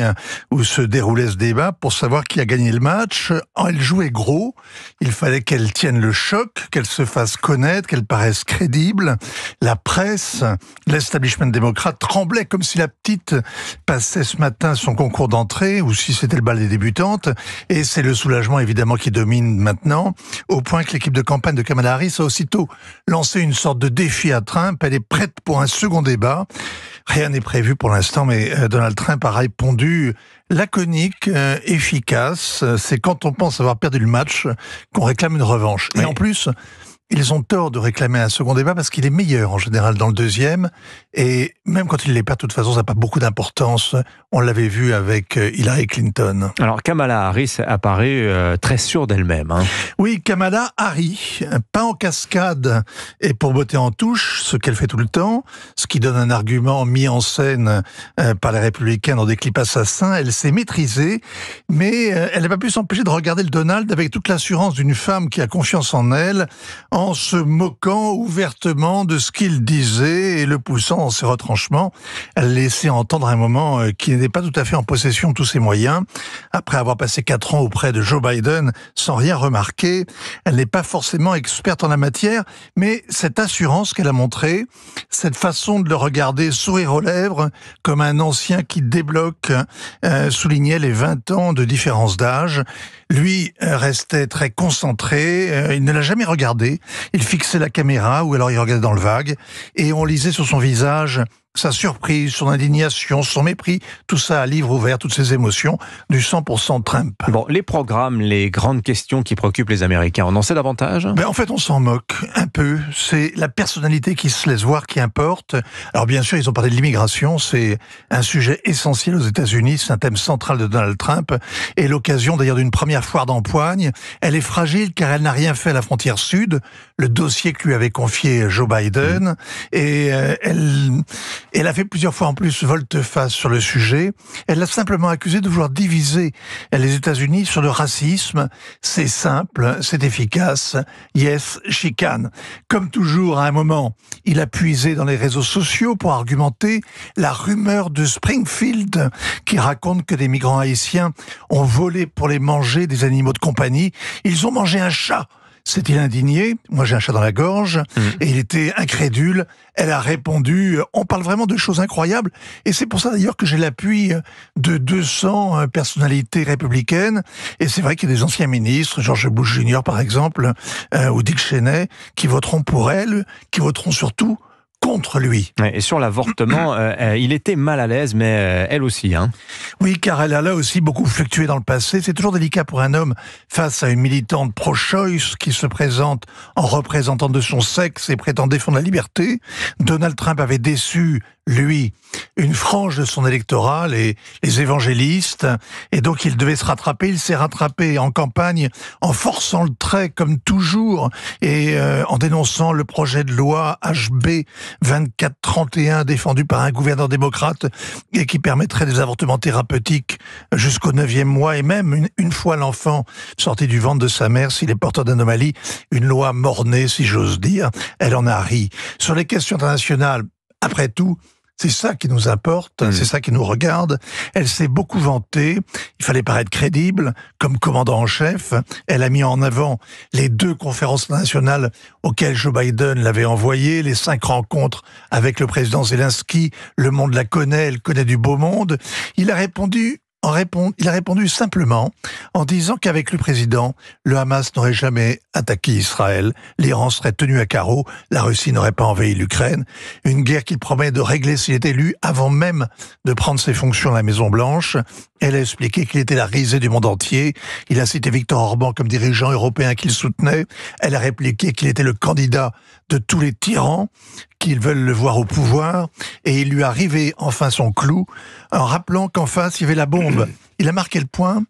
où se déroulait ce débat, pour savoir qui a gagné le match. Elle jouait gros, il fallait qu'elle tienne le choc, qu'elle se fasse connaître, qu'elle paraisse crédible. La presse, l'establishment démocrate tremblait comme si la petite passait ce matin son concours d'entrée ou si c'était le bal des débutantes. Et c'est le soulagement évidemment qui domine maintenant, au point que l'équipe de campagne de Kamala Harris a aussitôt lancé une sorte de défi à Trump. Elle est prête pour un second débat. Rien n'est prévu pour l'instant, mais Donald Trump a répondu laconique, euh, efficace. C'est quand on pense avoir perdu le match qu'on réclame une revanche. Oui. Et en plus, ils ont tort de réclamer un second débat parce qu'il est meilleur en général dans le deuxième. Et même quand il les perd, de toute façon, ça n'a pas beaucoup d'importance. On l'avait vu avec Hillary Clinton. Alors Kamala Harris apparaît euh, très sûre d'elle-même. Hein. Oui, Kamala Harris, pas en cascade et pour botter en touche, ce qu'elle fait tout le temps, ce qui donne un argument mis en scène euh, par les Républicains dans des clips assassins. Elle s'est maîtrisée, mais euh, elle n'a pas pu s'empêcher de regarder le Donald avec toute l'assurance d'une femme qui a confiance en elle, en se moquant ouvertement de ce qu'il disait et le poussant dans ses retranchements. Elle laissait entendre un moment qu'il n'était pas tout à fait en possession de tous ses moyens. Après avoir passé quatre ans auprès de Joe Biden sans rien remarquer, elle n'est pas forcément experte en la matière, mais cette assurance qu'elle a montrée, cette façon de le regarder sourire aux lèvres, comme un ancien qui débloque, euh, soulignait les vingt ans de différence d'âge. Lui restait très concentré, euh, il ne l'a jamais regardé. Il fixait la caméra ou alors il regardait dans le vague et on lisait sur son visage sa surprise, son indignation, son mépris, tout ça à livre ouvert, toutes ces émotions du cent pour cent Trump. Bon, les programmes, les grandes questions qui préoccupent les Américains, on en sait davantage? Ben, en fait, on s'en moque un peu. C'est la personnalité qui se laisse voir qui importe. Alors bien sûr, ils ont parlé de l'immigration, c'est un sujet essentiel aux États-Unis, c'est un thème central de Donald Trump et l'occasion d'ailleurs d'une première foire d'empoigne. Elle est fragile car elle n'a rien fait à la frontière sud, le dossier que lui avait confié Joe Biden, mmh. et euh, elle... Elle a fait plusieurs fois en plus volte-face sur le sujet. Elle l'a simplement accusé de vouloir diviser les États-Unis sur le racisme. C'est simple, c'est efficace. Yes, chicane. Comme toujours, à un moment, il a puisé dans les réseaux sociaux pour argumenter la rumeur de Springfield qui raconte que des migrants haïtiens ont volé pour les manger des animaux de compagnie. Ils ont mangé un chat. S'est-il indigné? Moi, j'ai un chat dans la gorge. Mmh. Et il était incrédule. Elle a répondu, on parle vraiment de choses incroyables. Et c'est pour ça d'ailleurs que j'ai l'appui de deux cents personnalités républicaines. Et c'est vrai qu'il y a des anciens ministres, George Bush junior par exemple, euh, ou Dick Cheney, qui voteront pour elle, qui voteront surtout contre lui. Et sur l'avortement, euh, il était mal à l'aise, mais euh, elle aussi. Hein. Oui, car elle a là aussi beaucoup fluctué dans le passé. C'est toujours délicat pour un homme face à une militante pro-choice qui se présente en représentant de son sexe et prétend défendre la liberté. Donald Trump avait déçu, lui, une frange de son électorat, les, les évangélistes, et donc il devait se rattraper. Il s'est rattrapé en campagne en forçant le trait, comme toujours, et euh, en dénonçant le projet de loi H B vingt-quatre trente et un, défendu par un gouverneur démocrate, et qui permettrait des avortements thérapeutiques jusqu'au neuvième mois, et même une, une fois l'enfant sorti du ventre de sa mère, s'il est porteur d'anomalies, une loi mort-née, si j'ose dire. Elle en a ri. Sur les questions internationales, après tout, c'est ça qui nous importe, mmh. c'est ça qui nous regarde. Elle s'est beaucoup vantée, il fallait paraître crédible, comme commandant en chef. Elle a mis en avant les deux conférences nationales auxquelles Joe Biden l'avait envoyé, les cinq rencontres avec le président Zelensky. Le monde la connaît, elle connaît du beau monde. Il a répondu en répond, il a répondu simplement en disant qu'avec le président, le Hamas n'aurait jamais attaqué Israël, l'Iran serait tenu à carreau, la Russie n'aurait pas envahi l'Ukraine, une guerre qu'il promet de régler s'il est élu avant même de prendre ses fonctions à la Maison-Blanche. Elle a expliqué qu'il était la risée du monde entier. Il a cité Viktor Orban comme dirigeant européen qu'il soutenait. Elle a répliqué qu'il était le candidat de tous les tyrans, qu'ils veulent le voir au pouvoir. Et il lui a rivé enfin son clou en rappelant qu'en face, il y avait la bombe. Il a marqué le point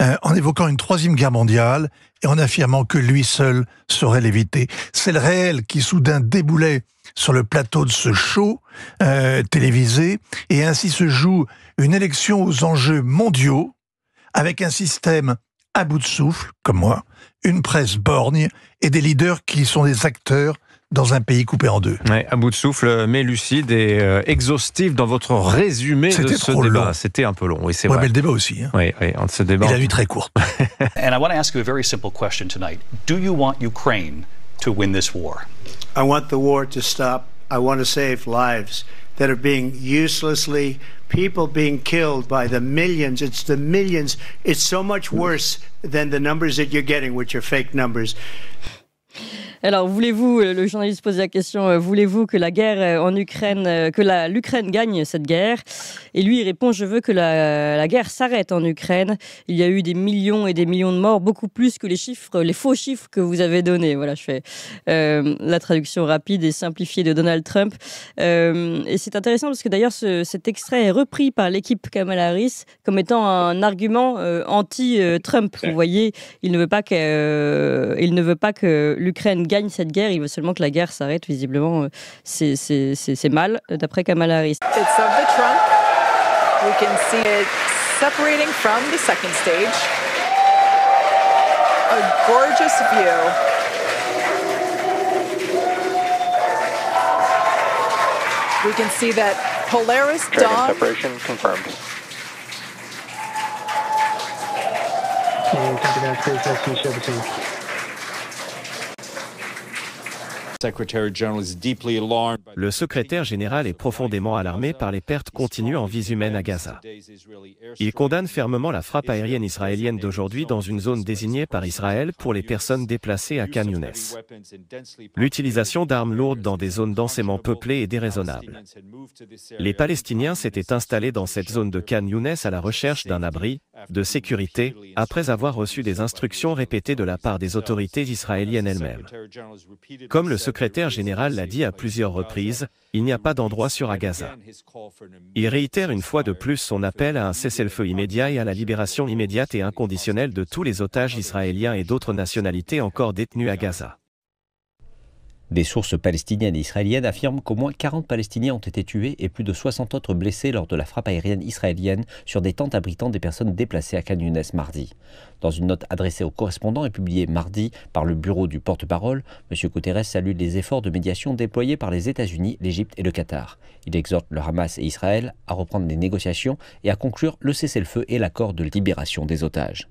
euh, en évoquant une troisième guerre mondiale et en affirmant que lui seul saurait l'éviter. C'est le réel qui soudain déboulait sur le plateau de ce show euh, télévisé, et ainsi se joue une élection aux enjeux mondiaux, avec un système à bout de souffle, comme moi, une presse borgne, et des leaders qui sont des acteurs dans un pays coupé en deux. Ouais, à bout de souffle, mais lucide et euh, exhaustif dans votre résumé de ce débat. Long. C'était un peu long, oui, c'est ouais, vrai. Mais le débat aussi. Hein. Oui, oui, entre ce débat. Et la nuit très courte. And I want to ask you a very simple question tonight. Do you want Ukraine to win this war? I want the war to stop. I want to save lives that are being uselessly, people being killed by the millions. It's the millions. It's so much worse than the numbers that you're getting, which are fake numbers. Alors, voulez-vous, le journaliste pose la question, voulez-vous que la guerre en Ukraine, que la, l'Ukraine gagne cette guerre? Et lui, il répond, je veux que la, la guerre s'arrête en Ukraine. Il y a eu des millions et des millions de morts, beaucoup plus que les chiffres, les faux chiffres que vous avez donnés. Voilà, je fais euh, la traduction rapide et simplifiée de Donald Trump. Euh, et c'est intéressant parce que d'ailleurs, ce, cet extrait est repris par l'équipe Kamala Harris comme étant un argument euh, anti-Trump. Vous voyez, il ne veut pas que, euh, il ne veut pas que l'Ukraine gagne cette guerre, il veut seulement que la guerre s'arrête, visiblement, c'est, c'est, c'est, c'est mal, d'après Kamala Harris. It's of the Trump. We can see it separating from the second stage. A gorgeous view. We can see that Polaris dawn. Separation confirmed. Le secrétaire général est profondément alarmé par les pertes continues en vies humaines à Gaza. Il condamne fermement la frappe aérienne israélienne d'aujourd'hui dans une zone désignée par Israël pour les personnes déplacées à Khan Younes. L'utilisation d'armes lourdes dans des zones densément peuplées est déraisonnable. Les Palestiniens s'étaient installés dans cette zone de Khan Younes à la recherche d'un abri de sécurité, après avoir reçu des instructions répétées de la part des autorités israéliennes elles-mêmes. Comme le secrétaire général l'a dit à plusieurs reprises, il n'y a pas d'endroit sûr à Gaza. Il réitère une fois de plus son appel à un cessez-le-feu immédiat et à la libération immédiate et inconditionnelle de tous les otages israéliens et d'autres nationalités encore détenus à Gaza. Des sources palestiniennes et israéliennes affirment qu'au moins quarante Palestiniens ont été tués et plus de soixante autres blessés lors de la frappe aérienne israélienne sur des tentes abritant des personnes déplacées à Khan Younes mardi. Dans une note adressée aux correspondants et publiée mardi par le bureau du porte-parole, M. Guterres salue les efforts de médiation déployés par les États-Unis, l'Égypte et le Qatar. Il exhorte le Hamas et Israël à reprendre les négociations et à conclure le cessez-le-feu et l'accord de libération des otages.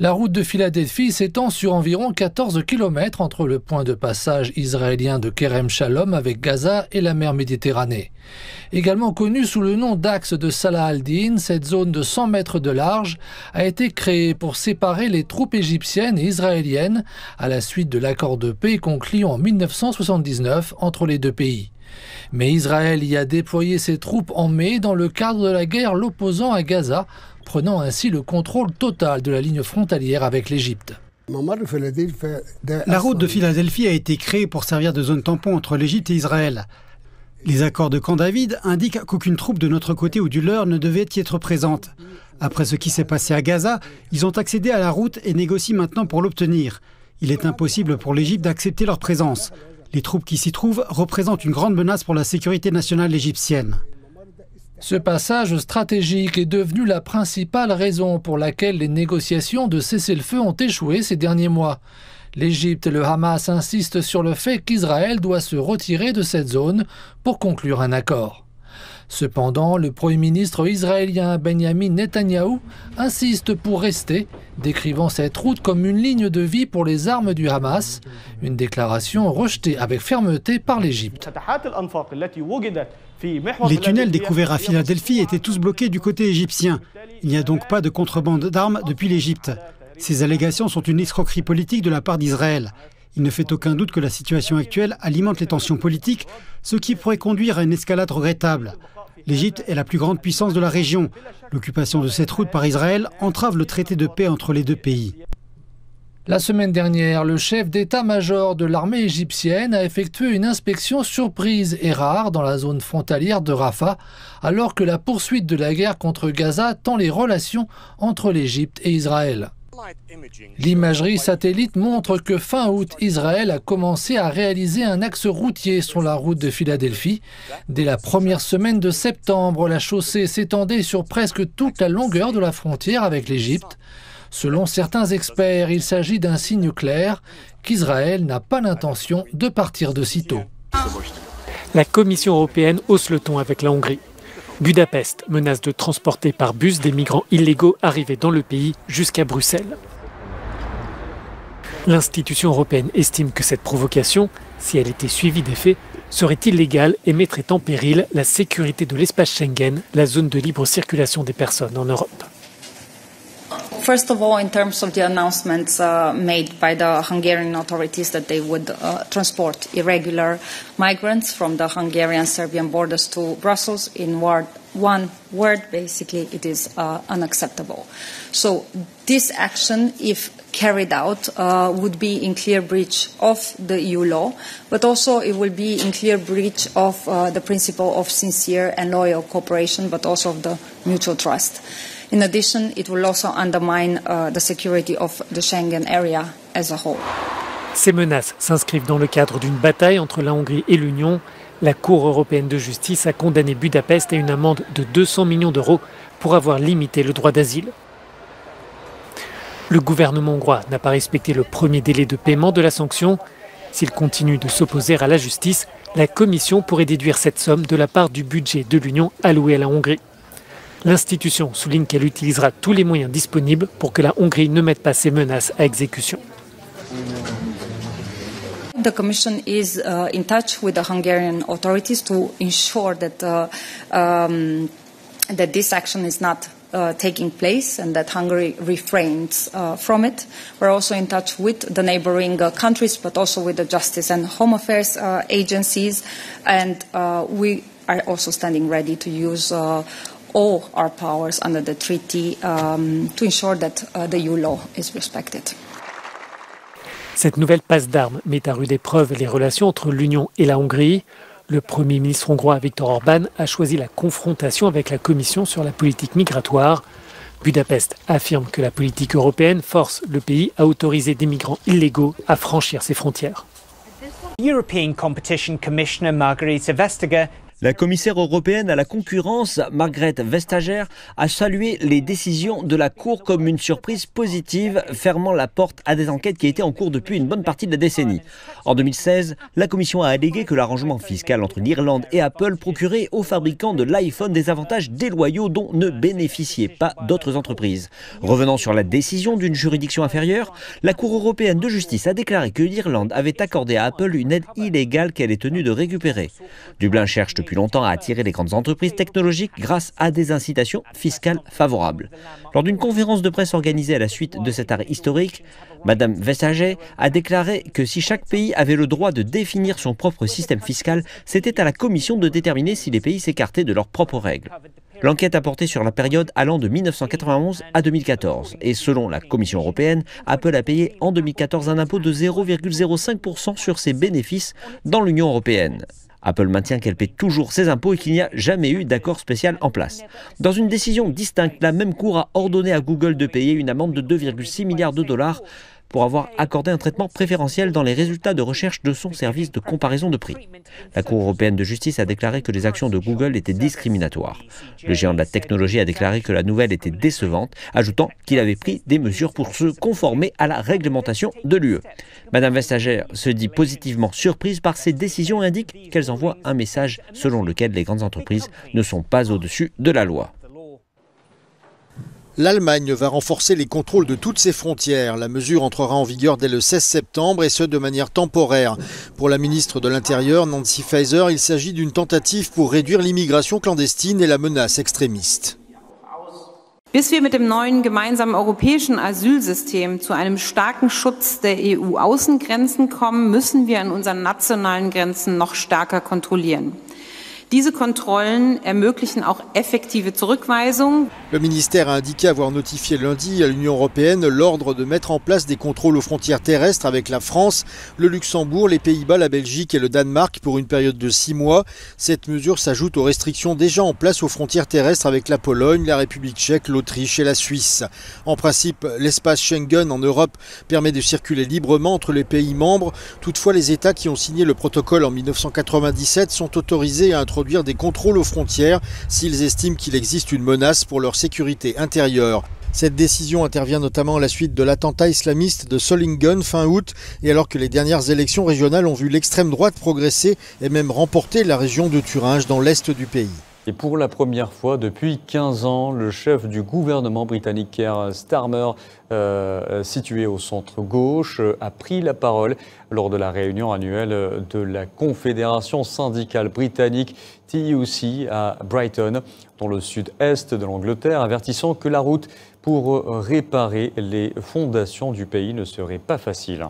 La route de Philadelphie s'étend sur environ quatorze kilomètres entre le point de passage israélien de Kerem Shalom avec Gaza et la mer Méditerranée. Également connue sous le nom d'axe de Salah al-Din, cette zone de cent mètres de large a été créée pour séparer les troupes égyptiennes et israéliennes à la suite de l'accord de paix conclu en mille neuf cent soixante-dix-neuf entre les deux pays. Mais Israël y a déployé ses troupes en mai dans le cadre de la guerre l'opposant à Gaza, prenant ainsi le contrôle total de la ligne frontalière avec l'Égypte. La route de Philadelphie a été créée pour servir de zone tampon entre l'Égypte et Israël. Les accords de Camp David indiquent qu'aucune troupe de notre côté ou du leur ne devait y être présente. Après ce qui s'est passé à Gaza, ils ont accédé à la route et négocient maintenant pour l'obtenir. Il est impossible pour l'Égypte d'accepter leur présence. Les troupes qui s'y trouvent représentent une grande menace pour la sécurité nationale égyptienne. Ce passage stratégique est devenu la principale raison pour laquelle les négociations de cessez-le-feu ont échoué ces derniers mois. L'Égypte et le Hamas insistent sur le fait qu'Israël doit se retirer de cette zone pour conclure un accord. Cependant, le Premier ministre israélien Benjamin Netanyahou insiste pour rester, décrivant cette route comme une ligne de vie pour les armes du Hamas, une déclaration rejetée avec fermeté par l'Égypte. Les tunnels découverts à Philadelphie étaient tous bloqués du côté égyptien. Il n'y a donc pas de contrebande d'armes depuis l'Égypte. Ces allégations sont une escroquerie politique de la part d'Israël. Il ne fait aucun doute que la situation actuelle alimente les tensions politiques, ce qui pourrait conduire à une escalade regrettable. L'Égypte est la plus grande puissance de la région. L'occupation de cette route par Israël entrave le traité de paix entre les deux pays. La semaine dernière, le chef d'état-major de l'armée égyptienne a effectué une inspection surprise et rare dans la zone frontalière de Rafah, alors que la poursuite de la guerre contre Gaza tend les relations entre l'Égypte et Israël. L'imagerie satellite montre que fin août, Israël a commencé à réaliser un axe routier sur la route de Philadelphie. Dès la première semaine de septembre, la chaussée s'étendait sur presque toute la longueur de la frontière avec l'Égypte. Selon certains experts, il s'agit d'un signe clair qu'Israël n'a pas l'intention de partir de sitôt. La Commission européenne hausse le ton avec la Hongrie. Budapest menace de transporter par bus des migrants illégaux arrivés dans le pays jusqu'à Bruxelles. L'institution européenne estime que cette provocation, si elle était suivie des faits, serait illégale et mettrait en péril la sécurité de l'espace Schengen, la zone de libre circulation des personnes en Europe. First of all, in terms of the announcements uh, made by the Hungarian authorities that they would uh, transport irregular migrants from the Hungarian-Serbian borders to Brussels, in word, one word, basically, it is uh, unacceptable. So this action, if carried out, uh, would be in clear breach of the E U law, but also it will be in clear breach of uh, the principle of sincere and loyal cooperation, but also of the mutual trust. In addition, it will also undermine uh, the security of the Schengen area as a whole. Ces menaces s'inscrivent dans le cadre d'une bataille entre la Hongrie et l'Union. La Cour européenne de justice a condamné Budapest à une amende de deux cents millions d'euros pour avoir limité le droit d'asile. Le gouvernement hongrois n'a pas respecté le premier délai de paiement de la sanction. S'il continue de s'opposer à la justice, la Commission pourrait déduire cette somme de la part du budget de l'Union allouée à la Hongrie. L'institution souligne qu'elle utilisera tous les moyens disponibles pour que la Hongrie ne mette pas ses menaces à exécution. The Commission is uh, in touch with the Hungarian authorities to ensure that uh, um, that this action is not uh, taking place and that Hungary refrains uh, from it. We're also in touch with the neighboring uh, countries, but also with the Justice and Home Affairs uh, agencies, and uh, we are also standing ready to use. Uh, all our powers under the treaty um, to ensure that uh, the E U law is respected. Cette nouvelle passe d'armes met à rude épreuve les relations entre l'Union et la Hongrie. Le Premier ministre hongrois Viktor Orban a choisi la confrontation avec la Commission sur la politique migratoire. Budapest affirme que la politique européenne force le pays à autoriser des migrants illégaux à franchir ses frontières. European Competition Commissioner Margrethe Vestager. La commissaire européenne à la concurrence, Margrethe Vestager, a salué les décisions de la Cour comme une surprise positive, fermant la porte à des enquêtes qui étaient en cours depuis une bonne partie de la décennie. En deux mille seize, la Commission a allégué que l'arrangement fiscal entre l'Irlande et Apple procurait aux fabricants de l'iPhone des avantages déloyaux dont ne bénéficiaient pas d'autres entreprises. Revenant sur la décision d'une juridiction inférieure, la Cour européenne de justice a déclaré que l'Irlande avait accordé à Apple une aide illégale qu'elle est tenue de récupérer. Dublin cherche depuis longtemps à attirer les grandes entreprises technologiques grâce à des incitations fiscales favorables. Lors d'une conférence de presse organisée à la suite de cet arrêt historique, Madame Vestager a déclaré que si chaque pays avait le droit de définir son propre système fiscal, c'était à la Commission de déterminer si les pays s'écartaient de leurs propres règles. L'enquête a porté sur la période allant de mille neuf cent quatre-vingt-onze à deux mille quatorze. Et selon la Commission européenne, Apple a payé en deux mille quatorze un impôt de zéro virgule zéro cinq pour cent sur ses bénéfices dans l'Union européenne. Apple maintient qu'elle paie toujours ses impôts et qu'il n'y a jamais eu d'accord spécial en place. Dans une décision distincte, la même Cour a ordonné à Google de payer une amende de deux virgule six milliards de dollars pour avoir accordé un traitement préférentiel dans les résultats de recherche de son service de comparaison de prix. La Cour européenne de justice a déclaré que les actions de Google étaient discriminatoires. Le géant de la technologie a déclaré que la nouvelle était décevante, ajoutant qu'il avait pris des mesures pour se conformer à la réglementation de l'U E. Madame Vestager se dit positivement surprise par ces décisions et indique qu'elles envoient un message selon lequel les grandes entreprises ne sont pas au-dessus de la loi. l'Allemagne va renforcer les contrôles de toutes ses frontières. La mesure entrera en vigueur dès le seize septembre et ce de manière temporaire. Pour la ministre de l'Intérieur, Nancy Faeser, il s'agit d'une tentative pour réduire l'immigration clandestine et la menace extrémiste. Bis wir mit dem neuen gemeinsamen europäischen Asylsystem zu einem starken Schutz der E U-Außengrenzen kommen, müssen wir an unseren nationalen Grenzen noch stärker kontrollieren. Diese Kontrollen ermöglichen auch effektive Zurückweisungen. Le ministère a indiqué avoir notifié lundi à l'Union européenne l'ordre de mettre en place des contrôles aux frontières terrestres avec la France, le Luxembourg, les Pays-Bas, la Belgique et le Danemark pour une période de six mois. Cette mesure s'ajoute aux restrictions déjà en place aux frontières terrestres avec la Pologne, la République tchèque, l'Autriche et la Suisse. En principe, l'espace Schengen en Europe permet de circuler librement entre les pays membres. Toutefois, les États qui ont signé le protocole en mille neuf cent quatre-vingt-dix-sept sont autorisés à introduire Produire des contrôles aux frontières s'ils estiment qu'il existe une menace pour leur sécurité intérieure. Cette décision intervient notamment à la suite de l'attentat islamiste de Solingen fin août et alors que les dernières élections régionales ont vu l'extrême droite progresser et même remporter la région de Thuringe dans l'est du pays. Et pour la première fois depuis quinze ans, le chef du gouvernement britannique Keir Starmer, euh, situé au centre-gauche, a pris la parole lors de la réunion annuelle de la Confédération syndicale britannique T U C à Brighton, dans le sud-est de l'Angleterre, avertissant que la route pour réparer les fondations du pays ne serait pas facile.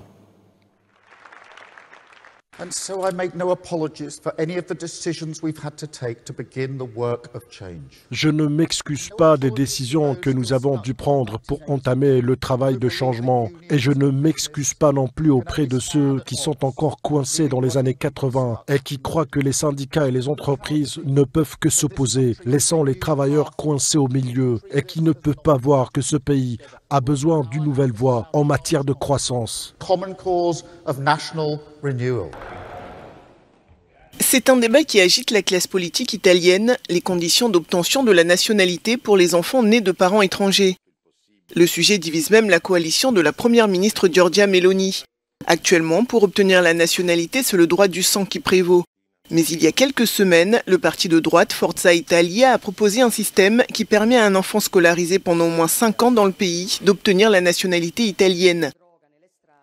And so I make no apologies for any of the decisions we've had to take to begin the work of change. Je ne m'excuse pas des décisions que nous avons dû prendre pour entamer le travail de changement. Et je ne m'excuse pas non plus auprès de ceux qui sont encore coincés dans les années quatre-vingt et qui croient que les syndicats et les entreprises ne peuvent que s'opposer, laissant les travailleurs coincés au milieu et qui ne peuvent pas voir que ce pays a besoin d'une nouvelle voie en matière de croissance. C'est un débat qui agite la classe politique italienne, les conditions d'obtention de la nationalité pour les enfants nés de parents étrangers. Le sujet divise même la coalition de la première ministre Giorgia Meloni. Actuellement, pour obtenir la nationalité, c'est le droit du sang qui prévaut. Mais il y a quelques semaines, le parti de droite Forza Italia a proposé un système qui permet à un enfant scolarisé pendant au moins cinq ans dans le pays d'obtenir la nationalité italienne.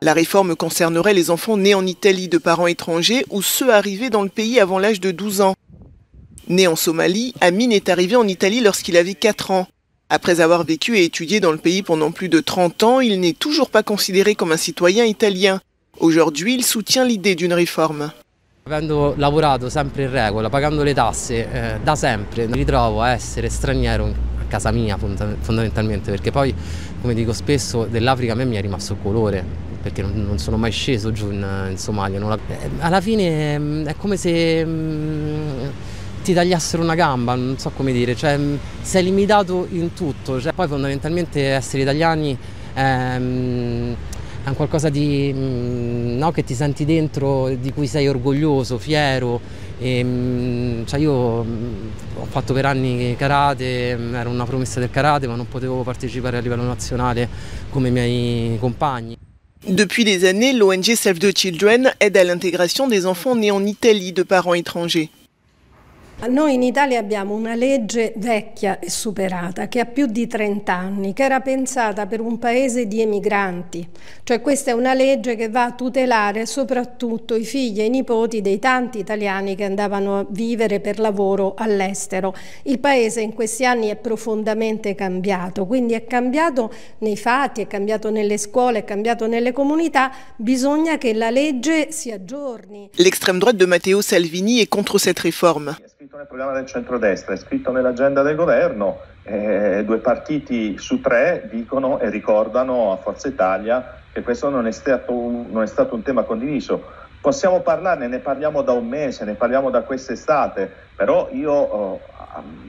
La réforme concernerait les enfants nés en Italie de parents étrangers ou ceux arrivés dans le pays avant l'âge de douze ans. Né en Somalie, Amin est arrivé en Italie lorsqu'il avait quatre ans. Après avoir vécu et étudié dans le pays pendant plus de trente ans, il n'est toujours pas considéré comme un citoyen italien. Aujourd'hui, il soutient l'idée d'une réforme. Avendo lavorato sempre in regola, pagando le tasse eh, da sempre, mi ritrovo a essere straniero a casa mia fondamentalmente, perché poi, come dico spesso, dell'Africa a me mi è rimasto il colore, perché non, non sono mai sceso giù in, in Somalia. Non la... Alla fine è come se mh, ti tagliassero una gamba, non so come dire, cioè sei limitato in tutto, cioè, poi fondamentalmente essere italiani è... Mh, è un qualcosa di, no, che ti senti dentro, di cui sei orgoglioso, fiero. E, cioè io ho fatto per anni karate, ero una promessa del karate, ma non potevo partecipare a livello nazionale come i miei compagni. Depuis des années, l'O N G Save the Children aide à l'intégration des enfants nés en Italie de parents étrangers. Noi in Italia abbiamo una legge vecchia e superata che ha più di trent'anni, che era pensata per un paese di emigranti, cioè questa è una legge che va a tutelare soprattutto i figli e i nipoti dei tanti italiani che andavano a vivere per lavoro all'estero. Il paese in questi anni è profondamente cambiato, quindi è cambiato nei fatti, è cambiato nelle scuole, è cambiato nelle comunità, bisogna che la legge si aggiorni. L'extrême droite de Matteo Salvini est contre cette réforme. Nel programma del centrodestra, è scritto nell'agenda del governo, eh, due partiti su tre dicono e ricordano a Forza Italia che questo non è stato un, non è stato un tema condiviso. Possiamo parlarne, ne parliamo da un mese, ne parliamo da quest'estate, però io oh,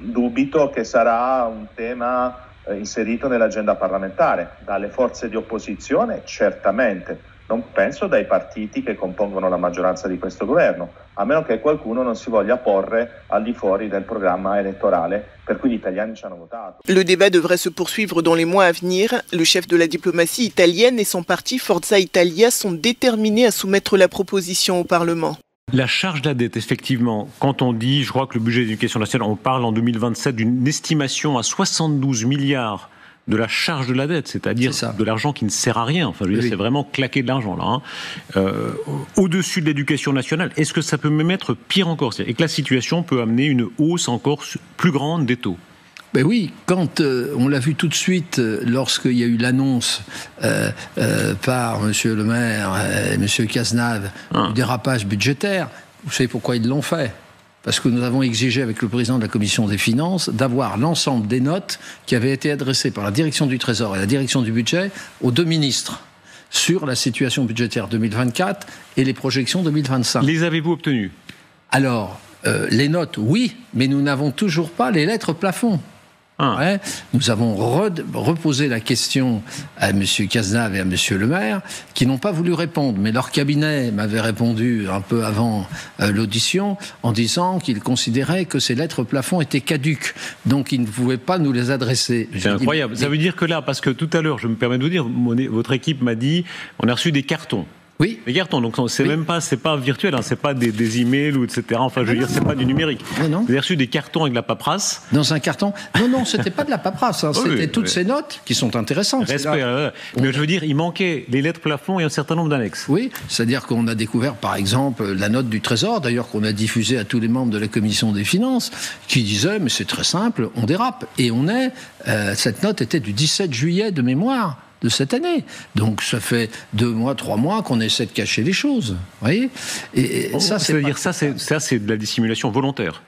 dubito che sarà un tema eh, inserito nell'agenda parlamentare, dalle forze di opposizione certamente. Non penso dai partiti che compongono la maggioranza di questo governo, a meno che qualcuno non si voglia porre al di fuori del programma elettorale per cui gli italiani ci hanno votato. Le débat devrait se poursuivre dans les mois à venir. Le chef de la diplomatie italienne et son parti Forza Italia sont déterminés à soumettre la proposition au Parlement. La charge de la dette, effectivement, quand on dit, je crois que le budget de l'éducation nationale, on parle en deux mille vingt-sept d'une estimation à soixante-douze milliards de la charge de la dette, c'est-à-dire de l'argent qui ne sert à rien. Enfin, je veux dire, oui. c'est vraiment claquer de l'argent, là. Hein. Euh, au-dessus de l'éducation nationale, est-ce que ça peut même être pire encore? Et que la situation peut amener une hausse encore plus grande des taux? Ben oui, quand euh, on l'a vu tout de suite euh, lorsqu'il y a eu l'annonce euh, euh, par M. Le Maire, euh, M. Cazenave, hein. du dérapage budgétaire, vous savez pourquoi ils l'ont fait? Parce que nous avons exigé avec le président de la Commission des Finances d'avoir l'ensemble des notes qui avaient été adressées par la direction du Trésor et la direction du budget aux deux ministres sur la situation budgétaire deux mille vingt-quatre et les projections deux mille vingt-cinq. Les avez-vous obtenues? Alors, euh, les notes, oui, mais nous n'avons toujours pas les lettres plafond. Ah. Ouais. Nous avons re reposé la question à M. Cazenave et à M. Le Maire, qui n'ont pas voulu répondre, mais leur cabinet m'avait répondu un peu avant euh, l'audition en disant qu'ils considéraient que ces lettres plafond étaient caduques, donc ils ne pouvaient pas nous les adresser. C'est incroyable. Dit, mais... Ça veut dire que là, parce que tout à l'heure, je me permets de vous dire, mon, votre équipe m'a dit, on a reçu des cartons. Oui. Les cartons, donc c'est oui. même pas, c'est pas virtuel, hein, c'est pas des, des emails ou et cetera. Enfin, je veux dire, c'est pas du numérique. Non, non. Vous avez reçu des cartons avec de la paperasse. Dans un carton. Non, non, c'était pas de la paperasse. Hein, oh, c'était oui, toutes oui. ces notes qui sont intéressantes. Respect, euh, mais on... je veux dire, il manquait les lettres plafond et un certain nombre d'annexes. Oui, c'est-à-dire qu'on a découvert, par exemple, la note du Trésor, d'ailleurs qu'on a diffusée à tous les membres de la Commission des Finances, qui disait, mais c'est très simple, on dérape et on est. Euh, cette note était du dix-sept juillet de mémoire. De cette année. Donc ça fait deux mois, trois mois qu'on essaie de cacher les choses. Vous voyez ? Et oh, ça, c'est dire ça, c'est ça, c'est de la dissimulation volontaire.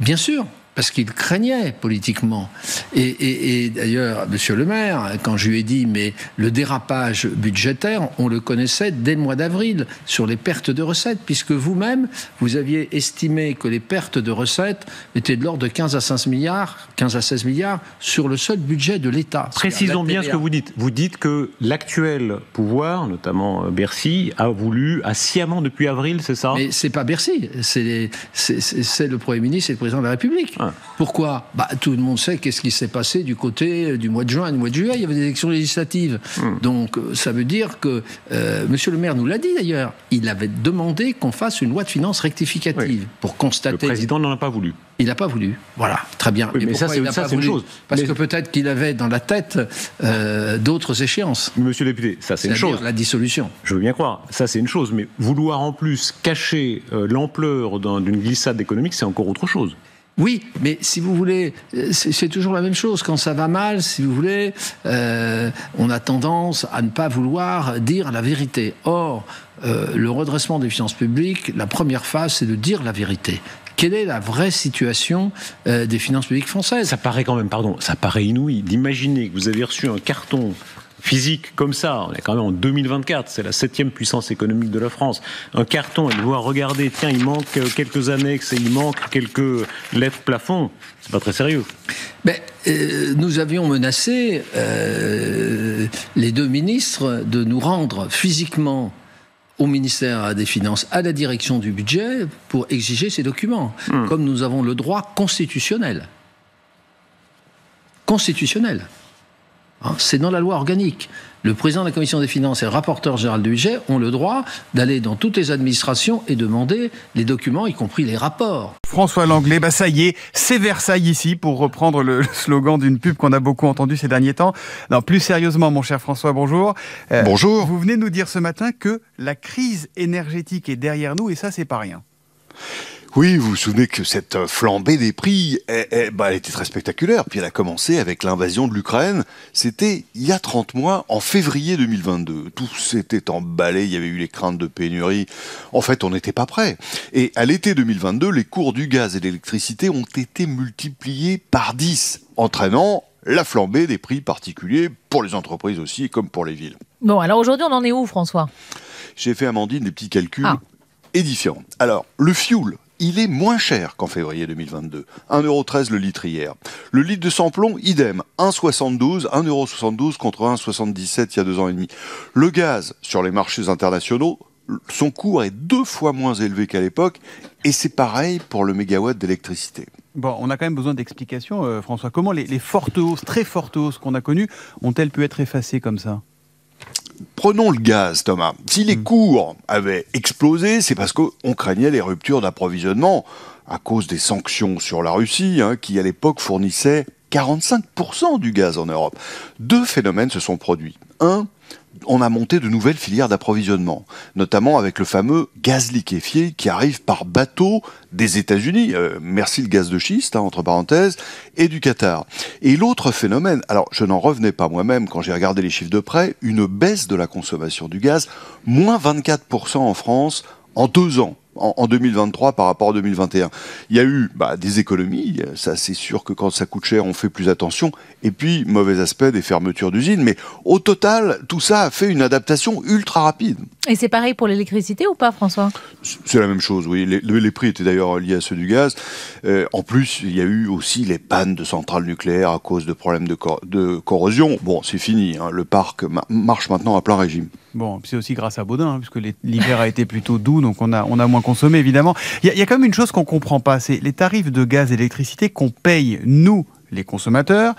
Bien sûr, parce qu'il craignait politiquement. Et, et, et d'ailleurs, M. le Maire, quand je lui ai dit, mais le dérapage budgétaire, on le connaissait dès le mois d'avril, sur les pertes de recettes, puisque vous-même, vous aviez estimé que les pertes de recettes étaient de l'ordre de quinze à seize milliards, quinze à seize milliards sur le seul budget de l'État. Précisons bien ce que vous dites. Vous dites que l'actuel pouvoir, notamment Bercy, a voulu, a sciemment depuis avril, c'est ça? Mais c'est pas Bercy, c'est le Premier ministre et le Président de la République. Ah. Pourquoi? Bah, tout le monde sait qu'est-ce qui s'est passé du côté du mois de juin, du mois de juillet, il y avait des élections législatives. Mmh. Donc ça veut dire que, euh, Monsieur le Maire nous l'a dit d'ailleurs, il avait demandé qu'on fasse une loi de finances rectificative oui. pour constater... Le président n'en a pas voulu. Il n'a pas voulu. Voilà, très bien. Oui, mais, mais ça, c'est une, une chose. Parce mais... que peut-être qu'il avait dans la tête euh, d'autres échéances. Monsieur le député, ça c'est une chose. La dissolution. Je veux bien croire. Ça c'est une chose, mais vouloir en plus cacher euh, l'ampleur d'une glissade économique, c'est encore autre chose. Oui, mais si vous voulez, c'est toujours la même chose. Quand ça va mal, si vous voulez, euh, on a tendance à ne pas vouloir dire la vérité. Or, euh, le redressement des finances publiques, la première phase, c'est de dire la vérité. Quelle est la vraie situation euh, des finances publiques françaises? Ça paraît quand même, pardon, ça paraît inouï d'imaginer que vous avez reçu un carton... physique comme ça, on est quand même en deux mille vingt-quatre, c'est la septième puissance économique de la France. Un carton, elle doit regarder, tiens, il manque quelques annexes et il manque quelques lettres plafond. C'est pas très sérieux. Mais euh, nous avions menacé euh, les deux ministres de nous rendre physiquement au ministère des Finances, à la direction du budget, pour exiger ces documents, mmh. comme nous avons le droit constitutionnel. Constitutionnel. C'est dans la loi organique. Le président de la Commission des Finances et le rapporteur général du budget ont le droit d'aller dans toutes les administrations et demander les documents, y compris les rapports. François Langlais, bah ça y est, c'est Versailles ici, pour reprendre le slogan d'une pub qu'on a beaucoup entendue ces derniers temps. Non, plus sérieusement, mon cher François, bonjour. Euh, bonjour. Vous venez nous dire ce matin que la crise énergétique est derrière nous, et ça, c'est pas rien. Oui, vous vous souvenez que cette flambée des prix, elle, elle, bah, elle était très spectaculaire. Puis elle a commencé avec l'invasion de l'Ukraine. C'était il y a trente mois, en février deux mille vingt-deux. Tout s'était emballé, il y avait eu les craintes de pénurie. En fait, on n'était pas prêt. Et à l'été deux mille vingt-deux, les cours du gaz et de l'électricité ont été multipliés par dix, entraînant la flambée des prix particuliers pour les entreprises aussi, comme pour les villes. Bon, alors aujourd'hui, on en est où, François? J'ai fait, Amandine, des petits calculs ah. édifiants. Alors, le fioul, il est moins cher qu'en février deux mille vingt-deux, un euro treize le litre hier. Le litre de sans-plomb, idem, un euro soixante-douze, un euro soixante-douze contre un euro soixante-dix-sept il y a deux ans et demi. Le gaz, sur les marchés internationaux, son cours est deux fois moins élevé qu'à l'époque, et c'est pareil pour le mégawatt d'électricité. Bon, on a quand même besoin d'explications, euh, François. Comment les, les fortes hausses, très fortes hausses qu'on a connues, ont-elles pu être effacées comme ça ? Prenons le gaz, Thomas. Si les cours avaient explosé, c'est parce qu'on craignait les ruptures d'approvisionnement à cause des sanctions sur la Russie, hein, qui à l'époque fournissait quarante-cinq pour cent du gaz en Europe. Deux phénomènes se sont produits. Un, on a monté de nouvelles filières d'approvisionnement, notamment avec le fameux gaz liquéfié qui arrive par bateau des États-Unis, euh, merci le gaz de schiste, hein, entre parenthèses, et du Qatar. Et l'autre phénomène, alors je n'en revenais pas moi-même quand j'ai regardé les chiffres de près, une baisse de la consommation du gaz, moins vingt-quatre pour cent en France en deux ans. En deux mille vingt-trois par rapport à deux mille vingt et un. Il y a eu bah, des économies, ça c'est sûr que quand ça coûte cher, on fait plus attention, et puis, mauvais aspect des fermetures d'usines, mais au total, tout ça a fait une adaptation ultra rapide. Et c'est pareil pour l'électricité ou pas, François? C'est la même chose, oui. Les, les prix étaient d'ailleurs liés à ceux du gaz. Euh, en plus, il y a eu aussi les pannes de centrales nucléaires à cause de problèmes de, cor de corrosion. Bon, c'est fini, hein, le parc ma marche maintenant à plein régime. Bon, c'est aussi grâce à Baudin, hein, puisque l'hiver a été plutôt doux, donc on a, on a moins consommé, évidemment. Il y, y a quand même une chose qu'on ne comprend pas, c'est les tarifs de gaz et d'électricité qu'on paye, nous, les consommateurs,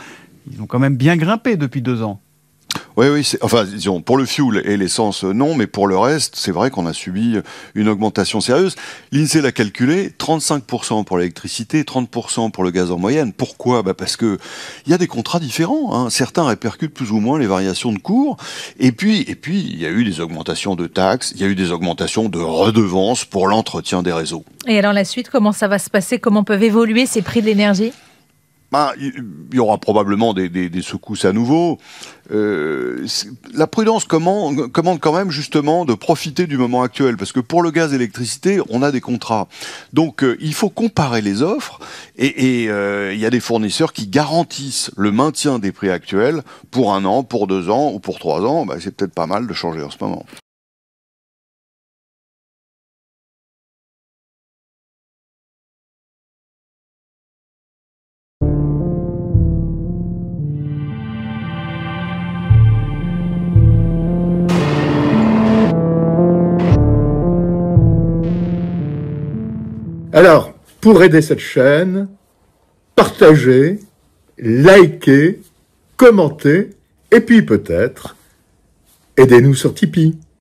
ils ont quand même bien grimpé depuis deux ans. Oui, oui, enfin, disons, pour le fuel et l'essence, non, mais pour le reste, c'est vrai qu'on a subi une augmentation sérieuse. L'INSEE l'a calculé, trente-cinq pour cent pour l'électricité, trente pour cent pour le gaz en moyenne. Pourquoi? Bah parce qu'il y a des contrats différents, hein. Certains répercutent plus ou moins les variations de cours, et puis et puis, il y a eu des augmentations de taxes, il y a eu des augmentations de redevances pour l'entretien des réseaux. Et alors la suite, comment ça va se passer? Comment peuvent évoluer ces prix de l'énergie? Ben, il y aura probablement des, des, des secousses à nouveau. Euh, la prudence commande, commande quand même justement de profiter du moment actuel, parce que pour le gaz et l'électricité, on a des contrats. Donc euh, il faut comparer les offres, et il euh, y a des fournisseurs qui garantissent le maintien des prix actuels pour un an, pour deux ans ou pour trois ans. Ben, c'est peut-être pas mal de changer en ce moment. Alors, pour aider cette chaîne, partagez, likez, commentez, et puis peut-être, aidez-nous sur Tipeee.